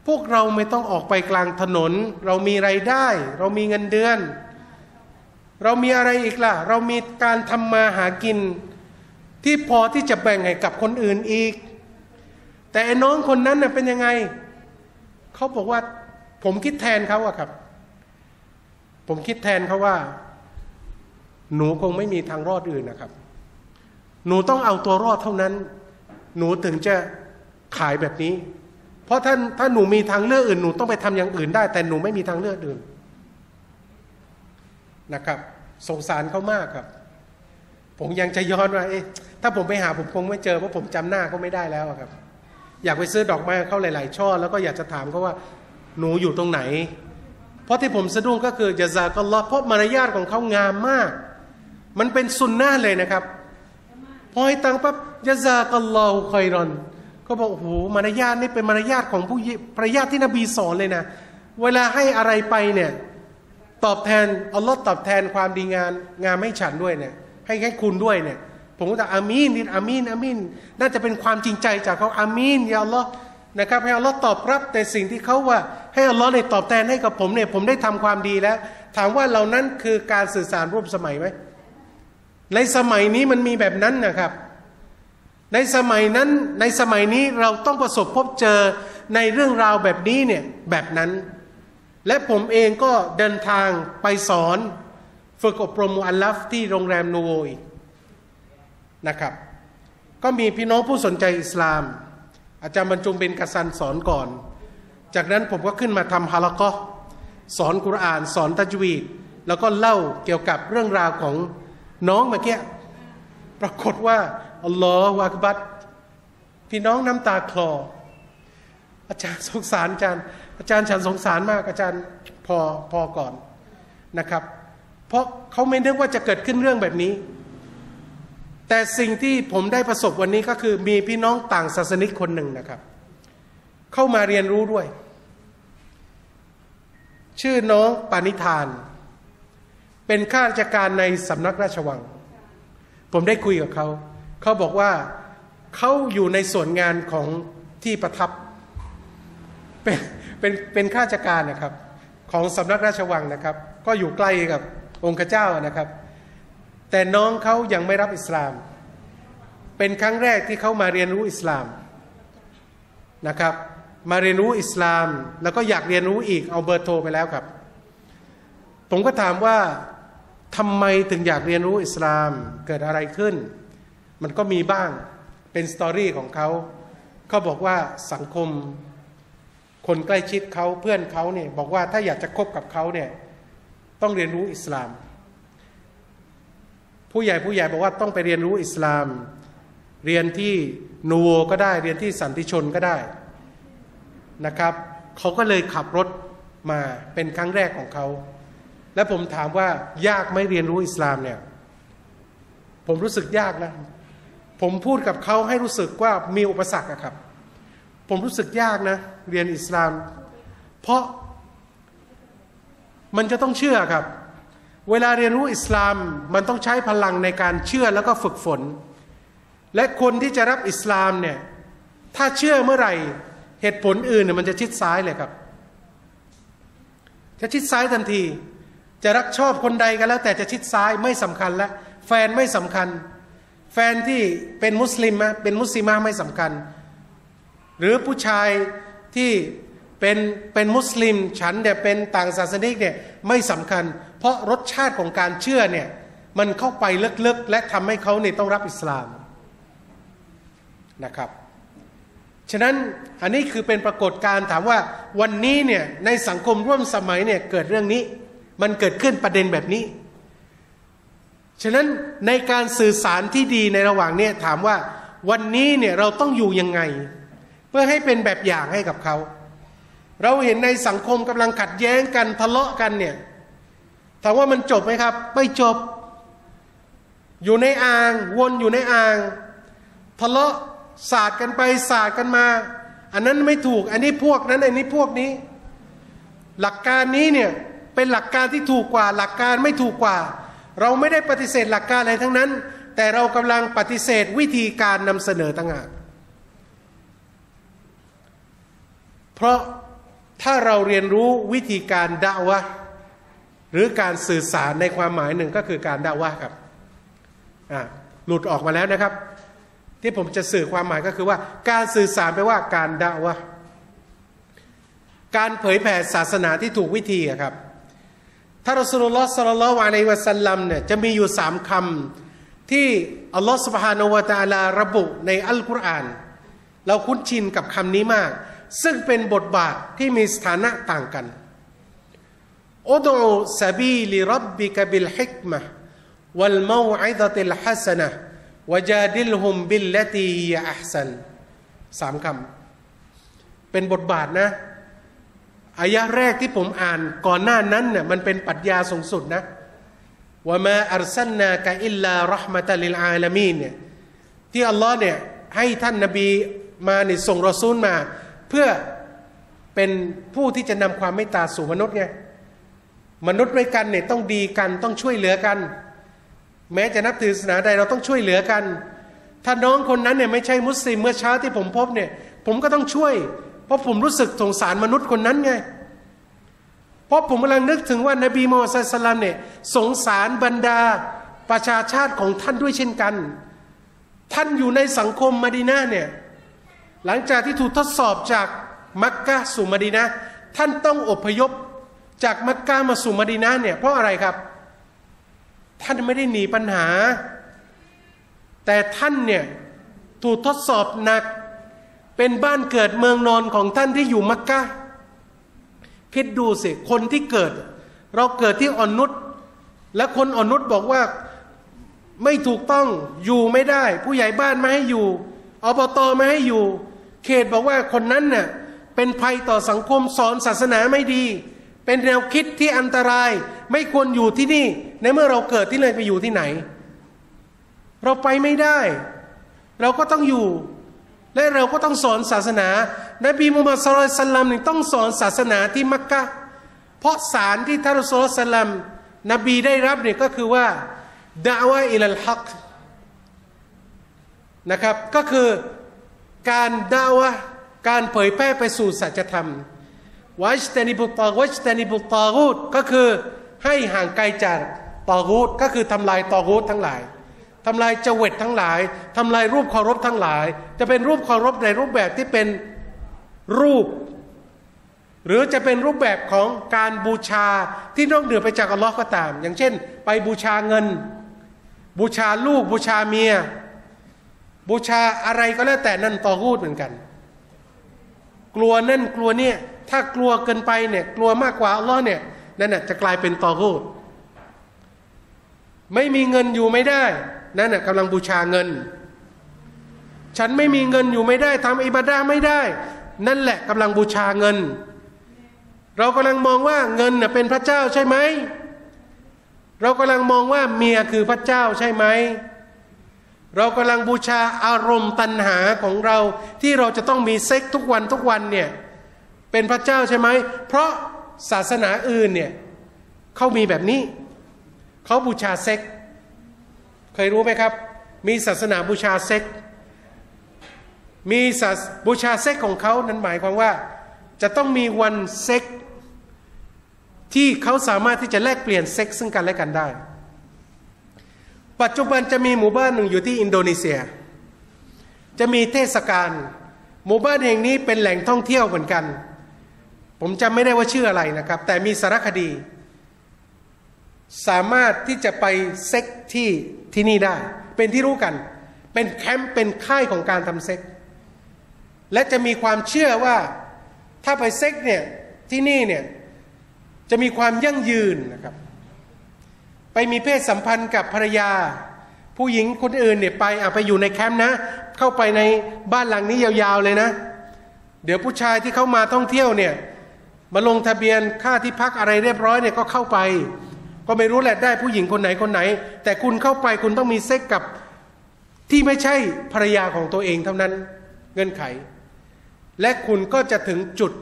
พวกเราไม่ต้องออกไปกลางถนนเรามีรายได้เรามีเงินเดือนเรามีอะไรอีกล่ะเรามีการทำมาหากินที่พอที่จะแบ่งให้กับคนอื่นอีกแต่ไอ้น้องคนนั้นน่ะเป็นยังไงเขาบอกว่าผมคิดแทนเขาอะครับผมคิดแทนเขาว่าหนูคงไม่มีทางรอดอื่นนะครับหนูต้องเอาตัวรอดเท่านั้นหนูถึงจะขายแบบนี้เพราะท่านถ้าหนูมีทางเลือกอื่นหนูต้องไปทำอย่างอื่นได้แต่หนูไม่มีทางเลือกอื่นนะครับสงสารเขามากครับผมยังจะย้อนว่าเอ๊ะถ้าผมไปหาผมคงไม่เจอเพราะผมจำหน้าเขาไม่ได้แล้วครับอยากไปซื้อดอกไม้เขาหลายๆช่อแล้วก็อยากจะถามเขาว่าหนูอยู่ตรงไหนเพราะที่ผมสะดุ้งก็คือยะซากัลลอฮ์เพราะมารยาทของเขางามมากมันเป็นสุนนะห์เลยนะครับพอให้ตังปั๊บยะซากัลลอฮุค็อยรอนก็บอกโอ้โหมารยาทนี่เป็นมารยาทของผู้ภรรยาที่นบีสอนเลยนะเวลาให้อะไรไปเนี่ยตอบแทนอัลลอฮ์ตอบแทนความดีงามงามให้ฉันด้วยเนี่ยให้ให้คุณด้วยเนี่ยผมก็จะอามีนอามีนอามีนน่าจะเป็นความจริงใจจากเขาอามีนยาอัลลอฮ์นะครับให้อัลลอฮ์ตอบรับในสิ่งที่เขาว่าให้อัลลอฮ์เนี่ยตอบแทนให้กับผมเนี่ยผมได้ทำความดีแล้วถามว่าเหล่านั้นคือการสื่อสารร่วมสมัยไหมในสมัยนี้มันมีแบบนั้นนะครับในสมัยนั้นในสมัยนี้เราต้องประสบพบเจอในเรื่องราวแบบนี้เนี่ยแบบนั้นและผมเองก็เดินทางไปสอนฝึกอบรมมุอัลลัฟที่โรงแรมนูโวอีกนะครับก็มีพี่น้องผู้สนใจอิสลามอาจารย์บรรจงเบญกสันสอนก่อนจากนั้นผมก็ขึ้นมาทำฮาละกอสอนกุรอานสอนตัจวีดแล้วก็เล่าเกี่ยวกับเรื่องราวของน้องเมื่อกี้ปรากฏว่าอัลลอฮฺวะอักบัรพี่น้องน้ำตาคลออาจารย์สงสารอาจารย์อาจารย์ฉันสงสารมากอาจารย์พอพอก่อนนะครับเพราะเขาไม่นึกว่าจะเกิดขึ้นเรื่องแบบนี้แต่สิ่งที่ผมได้ประสบวันนี้ก็คือมีพี่น้องต่างศาสนิกคนหนึ่งนะครับเข้ามาเรียนรู้ด้วยชื่อน้องปานิธานเป็นข้าราชการในสำนักราชวังผมได้คุยกับเขาเขาบอกว่าเขาอยู่ในส่วนงานของที่ประทับเป็นเป็นเป็นข้าราชการนะครับของสำนักราชวังนะครับก็อยู่ใกล้กับองค์เจ้านะครับแต่น้องเขายังไม่รับอิสลามเป็นครั้งแรกที่เขามาเรียนรู้อิสลามนะครับมาเรียนรู้อิสลามแล้วก็อยากเรียนรู้อีกเอาเบอร์โทรไปแล้วครับผมก็ถามว่าทำไมถึงอยากเรียนรู้อิสลามเกิดอะไรขึ้นมันก็มีบ้าง เป็นสตอรี่ของเขาเขาบอกว่าสังคมคนใกล้ชิดเขาเพื่อนเขาเนี่ยบอกว่าถ้าอยากจะคบกับเขาเนี่ยต้องเรียนรู้อิสลามผู้ใหญ่ผู้ใหญ่บอกว่าต้องไปเรียนรู้อิสลามเรียนที่นูโวก็ได้เรียนที่สันติชนก็ได้นะครับเขาก็เลยขับรถมาเป็นครั้งแรกของเขาและผมถามว่ายากไหมเรียนรู้อิสลามเนี่ยผมรู้สึกยากนะผมพูดกับเขาให้รู้สึกว่ามีอุปสรรคอะครับผมรู้สึกยากนะเรียนอิสลามเพราะมันจะต้องเชื่อครับเวลาเรียนรู้อิสลามมันต้องใช้พลังในการเชื่อแล้วก็ฝึกฝนและคนที่จะรับอิสลามเนี่ยถ้าเชื่อเมื่อไหร่เหตุผลอื่นเนี่ยมันจะชิดซ้ายเลยครับจะชิดซ้ายทันทีจะรักชอบคนใดก็แล้วแต่จะชิดซ้ายไม่สำคัญแล้วแฟนไม่สำคัญแฟนที่เป็นมุสลิมนะเป็นมุสลิมะไม่สำคัญหรือผู้ชายที่เป็นเป็นมุสลิมฉันเนี่ยเป็นต่างศาสนิกเนี่ยไม่สำคัญเพราะรสชาติของการเชื่อเนี่ยมันเข้าไปลึกๆและทำให้เขาเนี่ยต้องรับอิสลามนะครับฉะนั้นอันนี้คือเป็นปรากฏการณ์ถามว่าวันนี้เนี่ยในสังคมร่วมสมัยเนี่ยเกิดเรื่องนี้มันเกิดขึ้นประเด็นแบบนี้ฉะนั้นในการสื่อสารที่ดีในระหว่างเนี่ยถามว่าวันนี้เนี่ยเราต้องอยู่ยังไงเพื่อให้เป็นแบบอย่างให้กับเขาเราเห็นในสังคมกำลังขัดแย้งกันทะเลาะกันเนี่ยถามว่ามันจบไหมครับไม่จบอยู่ในอ่างวนอยู่ในอ่างทะเลาะศาสตร์กันไปศาสตร์กันมาอันนั้นไม่ถูกอันนี้พวกนั้นอันนี้พวกนี้หลักการนี้เนี่ยเป็นหลักการที่ถูกกว่าหลักการไม่ถูกกว่าเราไม่ได้ปฏิเสธหลักการอะไรทั้งนั้นแต่เรากำลังปฏิเสธวิธีการนำเสนอต่างหากเพราะถ้าเราเรียนรู้วิธีการดะวะห์หรือการสื่อสารในความหมายหนึ่งก็คือการดะวะห์ครับอ่าหลุดออกมาแล้วนะครับที่ผมจะสื่อความหมายก็คือว่าการสื่อสารแปลว่าการดะวะห์การเผยแผ่ศาสนาที่ถูกวิธีครับท่านรอซูลุลลอฮ์ ศ็อลลัลลอฮุอะลัยฮิวะซัลลัมเนี่ยจะมีอยู่สามคำที่อัลลอฮ์ซุบฮานะฮูวะตะอาลาระบุในอัลกุรอานเราคุ้นชินกับคำนี้มากซึ่งเป็นบทบาทที่มีสถานะต่างกันอุดูซะบีลิร็อบบิกะบิลฮิกมะฮ์วัลเมาอิซะติลฮัสะนะฮ์วะจาดิลฮุมบิลละตีฮิยะอัห์ซันสามคำเป็นบทบาทนะอายะแรกที่ผมอ่านก่อนหน้านั้นน่ะมันเป็นปรัชญาสูงสุดนะวะมาอัรซัลนากะอิลลาเราะห์มะตัลลิลอาละมีนเนี่ยที่อัลลอฮ์เนี่ยให้ท่านนบีมาเนี่ยส่งรอซูลมาเพื่อเป็นผู้ที่จะนำความเมตตาสู่มนุษย์ไงมนุษย์ด้วยกันเนี่ยต้องดีกันต้องช่วยเหลือกันแม้จะนับถือศาสนาใดเราต้องช่วยเหลือกันถ้าน้องคนนั้นเนี่ยไม่ใช่มุสลิมเมื่อเช้าที่ผมพบเนี่ยผมก็ต้องช่วยเพราะผมรู้สึกสงสารมนุษย์คนนั้นไงเพราะผมกำลังนึกถึงว่านบีมูฮัมมัดศ็อลลัลลอฮุอะลัยฮิวะซัลลัมเนี่ยสงสารบรรดาประชาชาติของท่านด้วยเช่นกันท่านอยู่ในสังคมมะดีนะห์เนี่ยหลังจากที่ถูกทดสอบจากมักกะฮ์สู่มะดีนะห์ท่านต้องอพยพจากมักกะฮ์มาสู่มะดีนะห์เนี่ยเพราะอะไรครับท่านไม่ได้หนีปัญหาแต่ท่านเนี่ยถูกทดสอบหนักเป็นบ้านเกิดเมืองนอนของท่านที่อยู่มักกะฮ์คิดดูสิคนที่เกิดเราเกิดที่อ่อนนุชและคนอ่อนนุชบอกว่าไม่ถูกต้องอยู่ไม่ได้ผู้ใหญ่บ้านไม่ให้อยู่อบตไม่ให้อยู่เขตบอกว่าคนนั้นน่ะเป็นภัยต่อสังคมสอนศาสนาไม่ดีเป็นแนวคิดที่อันตรายไม่ควรอยู่ที่นี่ในเมื่อเราเกิดที่เลยไปอยู่ที่ไหนเราไปไม่ได้เราก็ต้องอยู่และเราก็ต้องสอนศาสนานบีมุฮัมมัดศ็อลลัลลอฮุอะลัยฮิวะซัลลัมเนี่ยต้องสอนศาสนาที่มักกะฮ์เพราะสารที่ท่านรอซูลุลลอฮุศ็อลลัลลอฮุอะลัยฮิวะซัลลัมนบีได้รับเนี่ยก็คือว่าดะอวะฮ์อิลัลฮักนะครับก็คือการดะอวะฮ์การเผยแพร่ไปสู่สัจธรรมวัจตะนิบุตตอวัจตะนิบุตตอกูตก็คือให้ห่างไกลจากตอกูตก็คือทำลายตอกูตทั้งหลายทำลายเจวิตทั้งหลายทำลายรูปเคารพทั้งหลายจะเป็นรูปเคารพในรูปแบบที่เป็นรูปหรือจะเป็นรูปแบบของการบูชาที่นอกเหนือไปจากอัลลอฮ์ก็ตามอย่างเช่นไปบูชาเงินบูชาลูกบูชาเมีย บูชาอะไรก็แล้วแต่นั่นตอกูดเหมือนกันกลัวนั่นกลัวเนี่ยถ้ากลัวเกินไปเนี่ยกลัวมากกว่าอัลลอฮ์เนี่ยนั่นน่ะจะกลายเป็นตอกูดไม่มีเงินอยู่ไม่ได้นั่นน่ะกำลังบูชาเงินฉันไม่มีเงินอยู่ไม่ได้ทำอิบาดะห์ไม่ได้นั่นแหละกำลังบูชาเงินเรากำลังมองว่าเงินน่ะเป็นพระเจ้าใช่ไหมเรากำลังมองว่าเมียคือพระเจ้าใช่ไหมเรากำลังบูชาอารมณ์ตัณหาของเราที่เราจะต้องมีเซ็กทุกวันทุกวันเนี่ยเป็นพระเจ้าใช่ไหมเพราะศาสนาอื่นเนี่ยเขามีแบบนี้เขาบูชาเซ็กเคยรู้ไหมครับมีศาสนาบูชาเซ็กมีศาสนาบูชาเซ็กของเขานั้นหมายความว่าจะต้องมีวันเซ็กที่เขาสามารถที่จะแลกเปลี่ยนเซ็กซึ่งกันและกันได้ปัจจุบันจะมีหมู่บ้านหนึ่งอยู่ที่อินโดนีเซียจะมีเทศกาลหมู่บ้านแห่งนี้เป็นแหล่งท่องเที่ยวเหมือนกันผมจำไม่ได้ว่าชื่ออะไรนะครับแต่มีสารคดีสามารถที่จะไปเซ็กที่ที่นี่ได้เป็นที่รู้กันเป็นแคมป์เป็นค่ายของการทำเซ็กและจะมีความเชื่อว่าถ้าไปเซ็กเนี่ยที่นี่เนี่ยจะมีความยั่งยืนนะครับไปมีเพศสัมพันธ์กับภรรยาผู้หญิงคนอื่นเนี่ยไปอ่ะไปอยู่ในแคมป์นะเข้าไปในบ้านหลังนี้ยาวๆเลยนะเดี๋ยวผู้ชายที่เข้ามาท่องเที่ยวเนี่ยมาลงทะเบียนค่าที่พักอะไรเรียบร้อยเนี่ยก็เข้าไปก็ไม่รู้แหละได้ผู้หญิงคนไหนคนไหนแต่คุณเข้าไปคุณต้องมีเซ็กกับที่ไม่ใช่ภรรยาของตัวเองเท่านั้นเงื่อนไขและคุณก็จะถึงจุด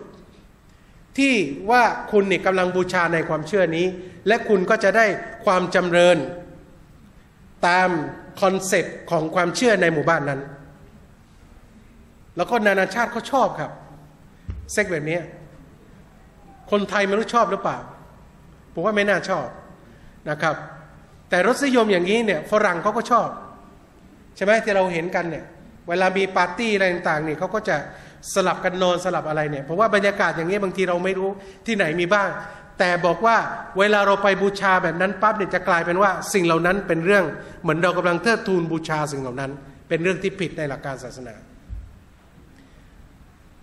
ที่ว่าคุณเนี่ยกำลังบูชาในความเชื่อนี้และคุณก็จะได้ความจำเริญตามคอนเซ็ปต์ของความเชื่อในหมู่บ้านนั้นแล้วก็นานาชาติเขาชอบครับเซ็กแบบนี้คนไทยไม่รู้ชอบหรือเปล่าผมว่าไม่น่าชอบนะครับแต่รสนิยมอย่างนี้เนี่ยฝรั่งเขาก็ชอบใช่ไหมที่เราเห็นกันเนี่ยเวลามีปาร์ตี้อะไรต่างๆนี่เขาก็จะสลับกันนอนสลับอะไรเนี่ยเพราะว่าบรรยากาศอย่างนี้บางทีเราไม่รู้ที่ไหนมีบ้างแต่บอกว่าเวลาเราไปบูชาแบบนั้นปั๊บเนี่ยจะกลายเป็นว่าสิ่งเหล่านั้นเป็นเรื่องเหมือนเรากำลังเทิดทูนบูชาสิ่งเหล่านั้นเป็นเรื่องที่ผิดในหลักการศาสนา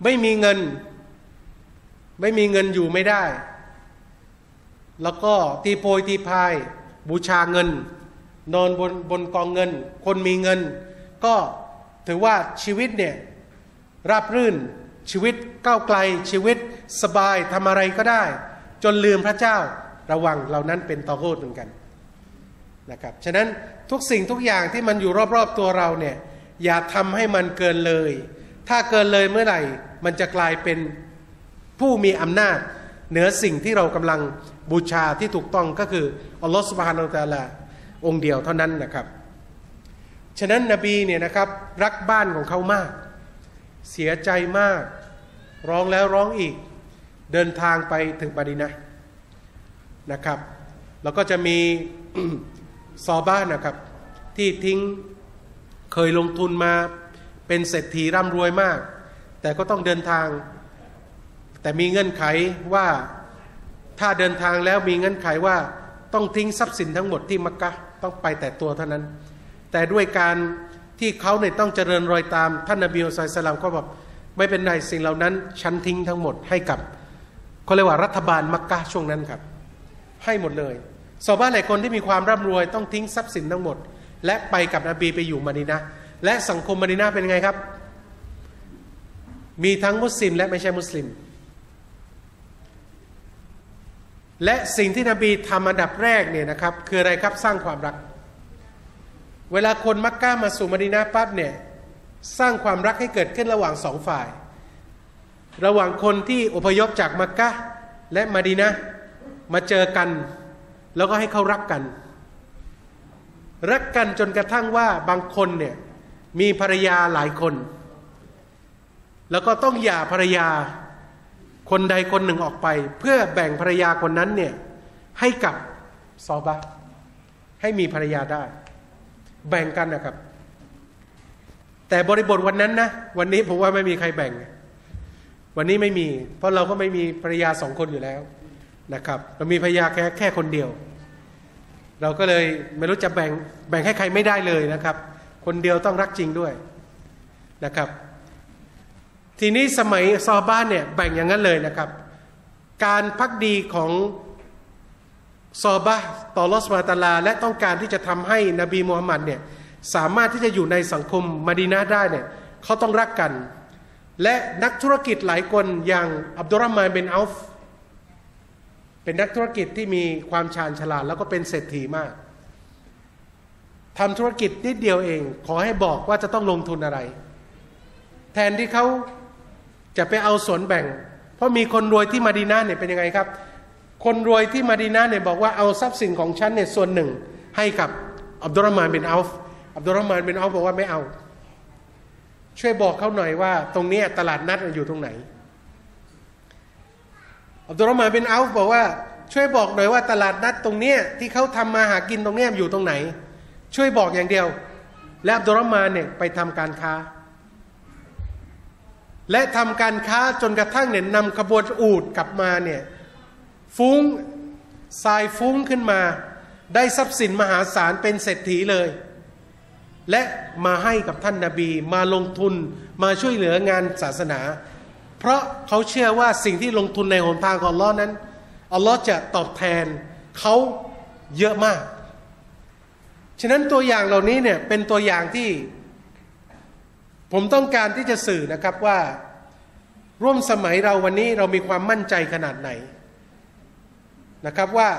ไม่มีเงินไม่มีเงินอยู่ไม่ได้แล้วก็ตีโพยตีพายบูชาเงินนอนบนบนกองเงินคนมีเงินก็ถือว่าชีวิตเนี่ยราบรื่นชีวิตก้าวไกลชีวิตสบายทำอะไรก็ได้จนลืมพระเจ้าระวังเหล่านั้นเป็นตอกูฏเหมือนกันนะครับฉะนั้นทุกสิ่งทุกอย่างที่มันอยู่รอบๆตัวเราเนี่ยอย่าทำให้มันเกินเลยถ้าเกินเลยเมื่อไหร่มันจะกลายเป็นผู้มีอำนาจเหนือสิ่งที่เรากำลังบูชาที่ถูกต้องก็คืออัลลอฮฺซุบฮานะฮูวะตะอาลาองค์เดียวเท่านั้นนะครับฉะนั้นนบีเนี่ยนะครับรักบ้านของเขามากเสียใจมากร้องแล้วร้องอีกเดินทางไปถึงมะดีนะห์นะครับแล้วก็จะมี ซอบ้านนะครับที่ทิ้งเคยลงทุนมาเป็นเศรษฐีร่ำรวยมากแต่ก็ต้องเดินทางแต่มีเงื่อนไขว่าถ้าเดินทางแล้วมีเงื่อนไขว่าต้องทิ้งทรัพย์สินทั้งหมดที่มักกะห์ต้องไปแต่ตัวเท่านั้นแต่ด้วยการที่เขาเนี่ยต้องเจริญรอยตามท่านนบีมุฮัมมัดศ็อลลัลลอฮุอะลัยฮิวะซัลลัมก็บอกไม่เป็นไรสิ่งเหล่านั้นฉันทิ้งทั้งหมดให้กับเขาเรียกว่ารัฐบาลมักกะห์ช่วงนั้นครับให้หมดเลยซอฮาบะห์หลายคนที่มีความร่ำรวยต้องทิ้งทรัพย์สินทั้งหมดและไปกับนบีไปอยู่มะดีนะห์และสังคมมะดีนะห์เป็นไงครับมีทั้งมุสลิมและไม่ใช่มุสลิมและสิ่งที่นบีทำอันดับแรกเนี่ยนะครับคืออะไรครับสร้างความรักเวลาคนมักกะห์มาสู่มะดีนะห์ปั๊บเนี่ยสร้างความรักให้เกิดขึ้นระหว่างสองฝ่ายระหว่างคนที่อพยพจากมักกะห์และมะดีนะห์มาเจอกันแล้วก็ให้เขารักกันรักกันจนกระทั่งว่าบางคนเนี่ยมีภรรยาหลายคนแล้วก็ต้องหย่าภรรยาคนใดคนหนึ่งออกไปเพื่อแบ่งภรรยาคนนั้นเนี่ยให้กับซอฮาบะห์ให้มีภรรยาได้แบ่งกันนะครับแต่บริบทวันนั้นนะวันนี้ผมว่าไม่มีใครแบ่งวันนี้ไม่มีเพราะเราก็ไม่มีภรรยาสองคนอยู่แล้วนะครับเรามีภรรยาแค่แค่คนเดียวเราก็เลยไม่รู้จะแบ่งแบ่งให้ใครไม่ได้เลยนะครับ คนเดียวต้องรักจริงด้วยนะครับทีนี้สมัยซอฮาบะห์เนี่ยแบ่งอย่างนั้นเลยนะครับการภักดีของซอฮาบะห์ต่ออัลเลาะห์ซุบฮานะฮูวะตะอาลาและต้องการที่จะทำให้นบีมูฮัมมัดเนี่ยสามารถที่จะอยู่ในสังคมมะดีนะห์ได้เนี่ยเขาต้องรักกันและนักธุรกิจหลายคนอย่างอับดุลเราะห์มานบินเอาฟเป็นนักธุรกิจที่มีความชาญฉลาดแล้วก็เป็นเศรษฐีมากทำธุรกิจนิดเดียวเองขอให้บอกว่าจะต้องลงทุนอะไรแทนที่เขาจะไปเอาส่วนแบ่งเพราะมีคนรวยที่มะดีนะห์เนี่ยเป็นยังไงครับคนรวยที่มะดีนะห์เนี่ยบอกว่าเอาทรัพย์สินของฉันเนี่ยส่วนหนึ่งให้กับอับดุลเราะห์มานบินเอาฟอับดุลเราะห์มานบินเอาฟบอกว่าไม่เอาช่วยบอกเขาหน่อยว่าตรงนี้ตลาดนัดอยู่ตรงไหนอับดุลเราะห์มานบินเอาฟบอกว่าช่วยบอกหน่อยว่าตลาดนัดตรงนี้ที่เขาทำมาหากินตรงนี้อยู่ตรงไหนช่วยบอกอย่างเดียวและอับดุลเราะห์มานเนี่ยไปทำการค้าและทำการค้าจนกระทั่งเนี่ยนำขบวนอูฐกลับมาเนี่ยฟุ้งทรายฟุ้งขึ้นมาได้ทรัพย์สินมหาศาลเป็นเศรษฐีเลยและมาให้กับท่านนบีมาลงทุนมาช่วยเหลืองานศาสนาเพราะเขาเชื่อว่าสิ่งที่ลงทุนในหนทางของอัลเลาะห์นั้นอัลเลาะห์จะตอบแทนเขาเยอะมากฉะนั้นตัวอย่างเหล่านี้เนี่ยเป็นตัวอย่างที่ผมต้องการที่จะสื่อนะครับว่าร่วมสมัยเราวันนี้เรามีความมั่นใจขนาดไหนนะครับว่า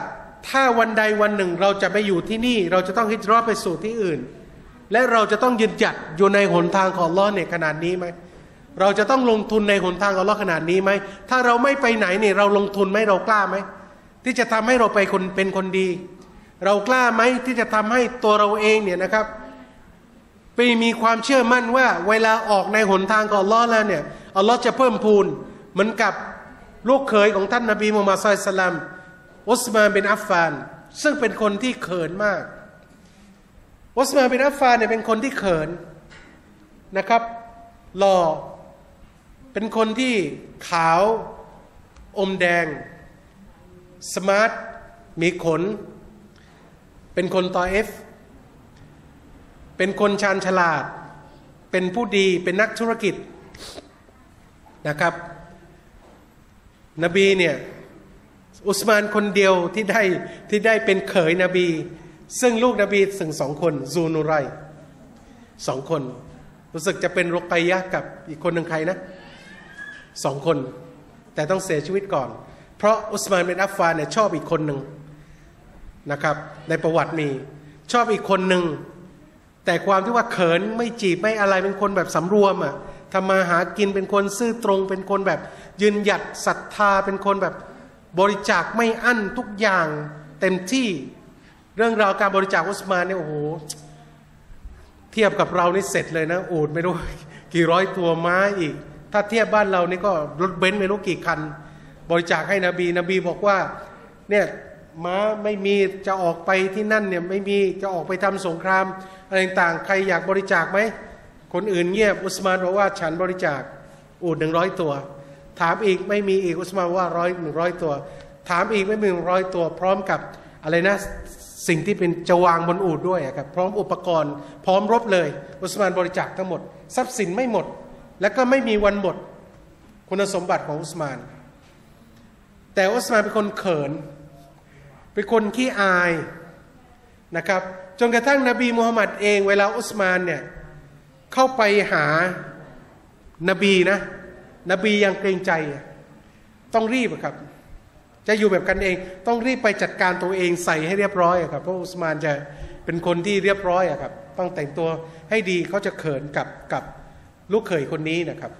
ถ้าวันใดวันหนึ่งเราจะไปอยู่ที่นี่เราจะต้องฮิจเราะห์ไปสู่ที่อื่นและเราจะต้องยืนหยัดอยู่ในหนทางของอัลเลาะห์เนี่ยขนาดนี้ไหมเราจะต้องลงทุนในหนทางของอัลเลาะห์ขนาดนี้ไหมถ้าเราไม่ไปไหนเนี่ยเราลงทุนไหมเรากล้าไหมที่จะทำให้เราไปคนเป็นคนดีเรากล้าไหมที่จะทำให้ตัวเราเองเนี่ยนะครับไปมีความเชื่อมั่นว่าเวลาออกในหนทางของอัลเลาะห์แล้วเนี่ยอัลเลาะห์จะเพิ่มพูนเหมือนกับลูกเขยของท่านนบีมุฮัมมัดศ็อลลัลลอฮุอะลัยฮิวะซัลลัมอุสมานบินอัฟฟานซึ่งเป็นคนที่เขินมากอุสมานบินอัฟฟานเนี่ยเป็นคนที่เขินนะครับหล่อเป็นคนที่ขาวอมแดงสมาร์ทมีขนเป็นคนตอเอฟเป็นคนชาญฉลาดเป็นผู้ดีเป็นนักธุรกิจนะครับนบีเนี่ยอุสมานคนเดียวที่ได้ที่ได้เป็นเขยนบีซึ่งลูกนบีถึงสองคนซูนุไรสองคนรู้สึกจะเป็นรุกัยยะห์กับอีกคนหนึ่งใครนะสองคนแต่ต้องเสียชีวิตก่อนเพราะอุสมานบินอัฟฟานเนี่ยชอบอีกคนหนึ่งนะครับในประวัติมีชอบอีกคนหนึ่งแต่ความที่ว่าเขินไม่จีบไม่อะไรเป็นคนแบบสำรวมอ่ะทำมาหากินเป็นคนซื่อตรงเป็นคนแบบยืนหยัดศรัทธาเป็นคนแบบบริจาคไม่อั้นทุกอย่างเต็มที่เรื่องราวการบริจาคอุสมานเนี่ยโอ้โหเทียบกับเรานี่เสร็จเลยนะอูฐไม่รู้กี่ร้อยตัวม้าอีกถ้าเทียบบ้านเรานี่ก็รถเบนซ์ไม่รู้กี่คันบริจาคให้นบีนบีบอกว่าเนี่ยม้าไม่มีจะออกไปที่นั่นเนี่ยไม่มีจะออกไปทำสงครามอะไรต่างใครอยากบริจาคไหมคนอื่นเงียบอุสมานบอกว่าฉันบริจาคอูฐหนึ่งร้อยตัวถามอีกไม่มีอีกอุสมานว่าร้อยหนึ่งร้อยตัวถามอีกไม่มีหนึ่งร้อยตัวพร้อมกับอะไรนะสิ่งที่เป็นจะวางบนอูฐด้วยครับพร้อมอุปกรณ์พร้อมรบเลยอุสมานบริจาคทั้งหมดทรัพย์สินไม่หมดและก็ไม่มีวันหมดคุณสมบัติของอุสมานแต่อุสมานเป็นคนเขินเป็นคนขี้อายนะครับจนกระทั่งนบีมูฮัมมัดเองเวลาอุสมานเนี่ยเข้าไปหานบีนะนบียังเกรงใจต้องรีบครับจะอยู่แบบกันเองต้องรีบไปจัดการตัวเองใส่ให้เรียบร้อยครับเพราะอุสมานจะเป็นคนที่เรียบร้อยครับต้องแต่งตัวให้ดีเขาจะเขินกับกับลูกเขยคนนี้นะครับ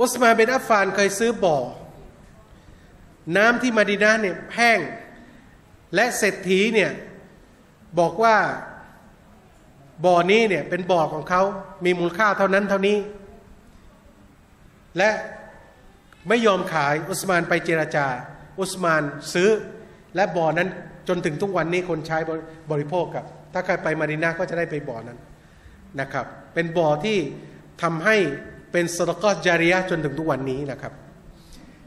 อุสมานบินอัฟฟานเคยซื้อบ่อน้ำที่มะดีนะห์เนี่ยแห้งและเศรษฐีเนี่ยบอกว่าบ่อนี้เนี่ยเป็นบ่อของเขามีมูลค่าเท่านั้นเท่านี้และไม่ยอมขายอุสมานไปเจรจาอุสมานซื้อและบ่อนั้นจนถึงทุกวันนี้คนใช้บริโภคครับถ้าใครไปมะดีนะห์ก็จะได้ไปบ่อนั้นนะครับเป็นบ่อที่ทำให้เป็นซะดะกอฮ์ญาริยะห์จนถึงทุกวันนี้นะครับ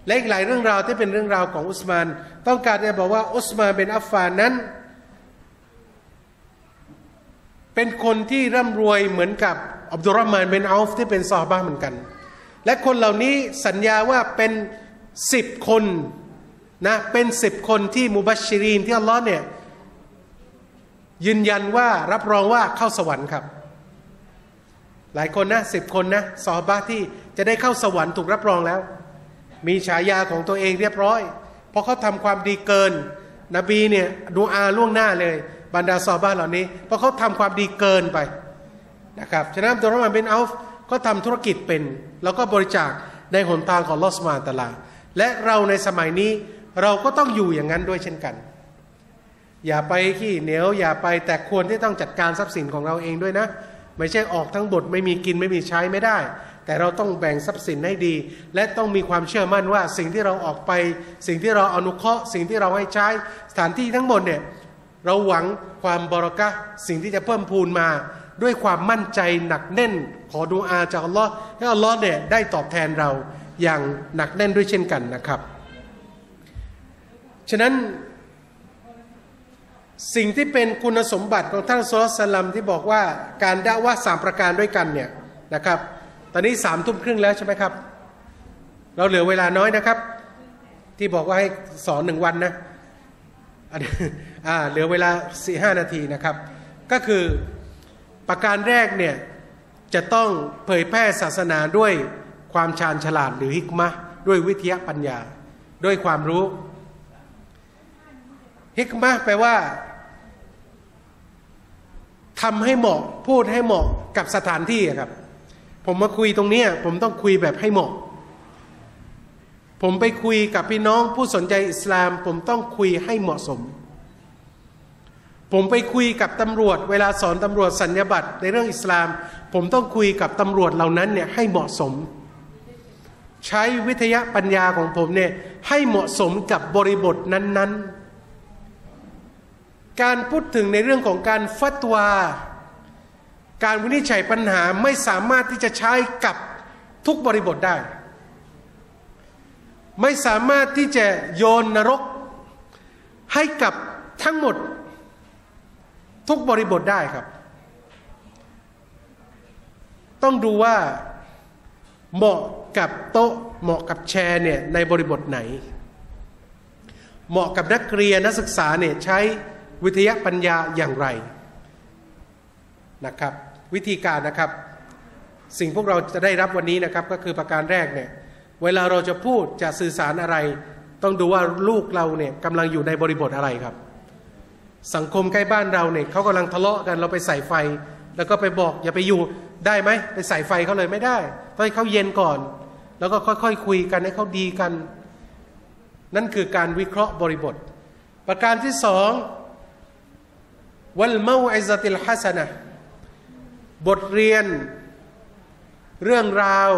และอีกหลายเรื่องราวที่เป็นเรื่องราวของอุสมานต้องการจะบอกว่าอุสมานบินอัฟฟานนั้น เป็นคนที่ร่ำรวยเหมือนกับอับดุลรอมานเบนเอาฟที่เป็นซอฮาบะห์เหมือนกันและคนเหล่านี้สัญญาว่าเป็นสิบคนนะเป็นสิบคนที่มุบัชชิรีนที่อัลลอฮ์เนี่ยยืนยันว่ารับรองว่าเข้าสวรรค์ครับหลายคนนะสิบคนนะซอฮาบะห์ที่จะได้เข้าสวรรค์ถูกรับรองแล้วมีฉายาของตัวเองเรียบร้อยเพราะเขาทำความดีเกินนบีเนี่ยดูอาล่วงหน้าเลยบรรดาซอฮาบะห์เหล่านี้เพราะเขาทำความดีเกินไปนะครับฉะนั้นอับดุลรอมานบินเอาฟก็ทำธุรกิจเป็นแล้วก็บริจาคในหนทางของอัลเลาะห์ซุบฮานะฮูวะตะอาลาและเราในสมัยนี้เราก็ต้องอยู่อย่างนั้นด้วยเช่นกันอย่าไปขี้เหนียวอย่าไปแต่ควรที่ต้องจัดการทรัพย์สินของเราเองด้วยนะไม่ใช่ออกทั้งหมดไม่มีกินไม่มีใช้ไม่ได้แต่เราต้องแบ่งทรัพย์สินให้ดีและต้องมีความเชื่อมั่นว่าสิ่งที่เราออกไปสิ่งที่เราอนุเคราะห์สิ่งที่เราให้ใช้สถานที่ทั้งหมดเนี่ยเราหวังความบะเราะกะห์สิ่งที่จะเพิ่มพูนมาด้วยความมั่นใจหนักแน่นขอดุอาจากอัลลอฮ์ให้อัลลอฮ์เนี่ยได้ตอบแทนเราอย่างหนักแน่นด้วยเช่นกันนะครับฉะนั้นสิ่งที่เป็นคุณสมบัติของท่านศ็อลลัลลอฮุอะลัยฮิวะซัลลัมที่บอกว่าการดะอ์วะห์สามประการด้วยกันเนี่ยนะครับตอนนี้สามทุ่มครึ่งแล้วใช่ไหมครับเราเหลือเวลาน้อยนะครับที่บอกว่าให้สอนหนึ่งวันนะอ่าเหลือเวลาสี่ห้านาทีนะครับก็คือประการแรกเนี่ยจะต้องเผยแพร่ศาสนาด้วยความชาญฉลาดหรือฮิกมะห์ด้วยวิทยาปัญญาด้วยความรู้ฮิกมะห์แปลว่าทำให้เหมาะพูดให้เหมาะกับสถานที่ครับผมมาคุยตรงนี้ผมต้องคุยแบบให้เหมาะผมไปคุยกับพี่น้องผู้สนใจอิสลามผมต้องคุยให้เหมาะสมผมไปคุยกับตำรวจเวลาสอนตำรวจสัญญาบัตรในเรื่องอิสลามผมต้องคุยกับตำรวจเหล่านั้นเนี่ยให้เหมาะสมใช้วิทยาปัญญาของผมเนี่ยให้เหมาะสมกับบริบทนั้นๆการพูดถึงในเรื่องของการฟัตวาการวินิจฉัยปัญหาไม่สามารถที่จะใช้กับทุกบริบทได้ไม่สามารถที่จะโยนนรกให้กับทั้งหมดทุกบริบทได้ครับต้องดูว่าเหมาะกับโต๊ะเหมาะกับแชร์เนี่ยในบริบทไหนเหมาะกับนักเรียนนักศึกษาเนี่ยใช้วิทยาปัญญาอย่างไรนะครับวิธีการนะครับสิ่งพวกเราจะได้รับวันนี้นะครับก็คือประการแรกเนี่ยเวลาเราจะพูดจะสื่อสารอะไรต้องดูว่าลูกเราเนี่ยกำลังอยู่ในบริบทอะไรครับสังคมใกล้บ้านเราเนี่ยเขากำลังทะเลาะกันเราไปใส่ไฟแล้วก็ไปบอกอย่าไปอยู่ได้ไหมไปใส่ไฟเขาเลยไม่ได้ต้องให้เขาเย็นก่อนแล้วก็ค่อยๆ ค, คุยกันให้เขาดีกันนั่นคือการวิเคราะห์บริบทประการที่สองวัลเมาอิซะติลฮะซะนะห์บทเรียนเรื่องราว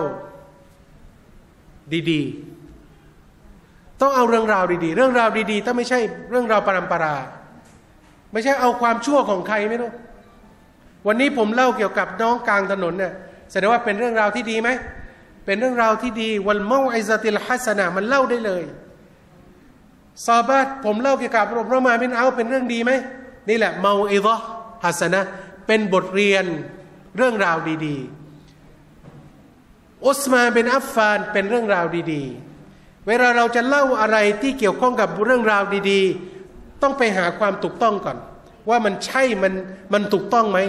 ดีๆต้องเอาเรื่องราวดีๆเรื่องราวดีๆถ้าไม่ใช่เรื่องราวปรัมปราไม่ใช่เอาความชั่วของใครไม่รู้วันนี้ผมเล่าเกี่ยวกับน้องกลางถนนเนี่ยแสดงว่าเป็นเรื่องราวที่ดีไหมเป็นเรื่องราวที่ดีวัลเมาอิซะติลฮะซะนะห์มันเล่าได้เลยซอฮาบะห์ผมเล่าเกี่ยวกับอับดุลรอมานบินเอาฟเป็นเรื่องดีไหมนี่แหละเมาอิซะฮ์ฮะซะนะห์เป็นบทเรียนเรื่องราวดีๆอุสมานบินอัฟฟานเป็นเรื่องราวดีๆเวลาเราจะเล่าอะไรที่เกี่ยวข้องกับเรื่องราวดีๆต้องไปหาความถูกต้องก่อนว่ามันใช่มันมันถูกต้องไหม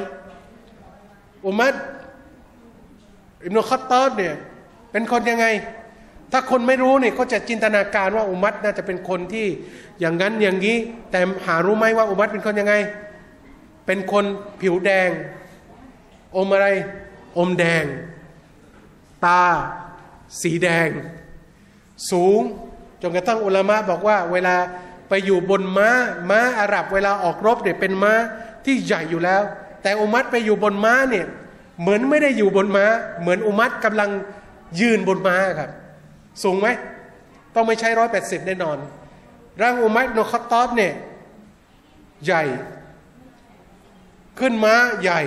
อุมัรอิบนุค็อฏฏอบเนี่ยเป็นคนยังไงถ้าคนไม่รู้เนี่ยก็จะจินตนาการว่าอุมัรน่าจะเป็นคนที่อย่างนั้นอย่างนี้แต่หารู้ไหมว่าอุมัรเป็นคนยังไงเป็นคนผิวแดงอมอะไรอมแดงตาสีแดงสูงจนกระทั่งอุลามะบอกว่าเวลาไปอยู่บนม้าม้าอาหรับเวลาออกรบเนี่ยเป็นม้าที่ใหญ่อยู่แล้วแต่อุมัรไปอยู่บนม้าเนี่ยเหมือนไม่ได้อยู่บนม้าเหมือนอุมัรกำลังยืนบนม้าครับสูงไหมต้องไม่ใช่ร้อยแปดสิบแน่นอนร่างอุมัรอิบนุค็อฏฏอบเนี่ยใหญ่ขึ้นม้าใหญ่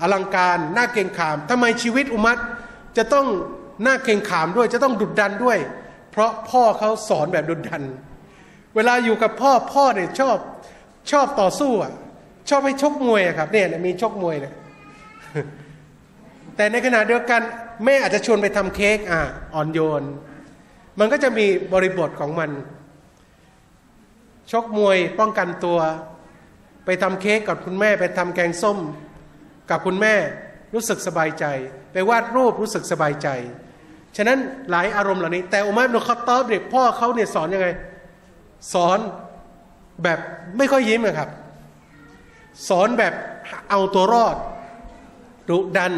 อลังการน่าเกรงขามทำไมชีวิตอุมัรจะต้องน่าเกรงขามด้วยจะต้องดุดันด้วยเพราะพ่อเขาสอนแบบดุดันเวลาอยู่กับพ่อพ่อเนี่ยชอบชอบต่อสู้อ่ะ ชอบไปชกมวยครับเนี่ยมีชกมวยเนี่ยแต่ในขณะเดียวกันแม่อาจจะชวนไปทำเค้กอ่ะอ่อนโยนมันก็จะมีบริบทของมันชกมวยป้องกันตัวไปทำเค้กกับคุณแม่ไปทำแกงส้มกับคุณแม่รู้สึกสบายใจไปวาดรูปรู้สึกสบายใจฉะนั้นหลายอารมณ์เหล่านี้แต่อุมัร อิบนุ ค็อฏฏอบเนี่ยพ่อเขาเนี่ยสอนยังไงสอนแบบไม่ค่อยยิ้มนะครับสอนแบบเอาตัวรอดดุดัน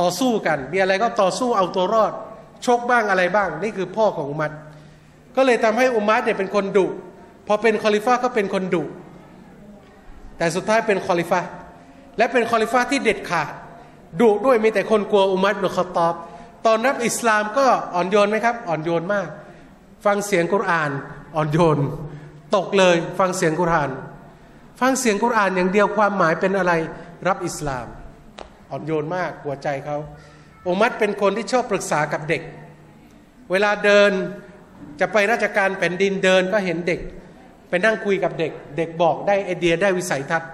ต่อสู้กันมีอะไรก็ต่อสู้เอาตัวรอดชกบ้างอะไรบ้างนี่คือพ่อของอุมัรก็เลยทำให้อุมัรเนี่ยเป็นคนดุพอเป็นคอลิฟะห์ก็เป็นคนดุแต่สุดท้ายเป็นคอลิฟะห์และเป็นคอลิฟะห์ที่เด็ดขาดดุด้วยมีแต่คนกลัวอุมัร อิบนุ ค็อฏฏอบตอนรับอิสลามก็อ่อนโยนไหมครับอ่อนโยนมากฟังเสียงกุรอานอ่อนโยนตกเลยฟังเสียงกุรอานฟังเสียงกุรอานอย่างเดียวความหมายเป็นอะไรรับอิสลามอ่อนโยนมากหัวใจเขาอุมัรเป็นคนที่ชอบปรึกษากับเด็กเวลาเดินจะไปราชการแผ่นดินเดินก็เห็นเด็กไปนั่งคุยกับเด็กเด็กบอกได้ไอเดียได้วิสัยทัศน์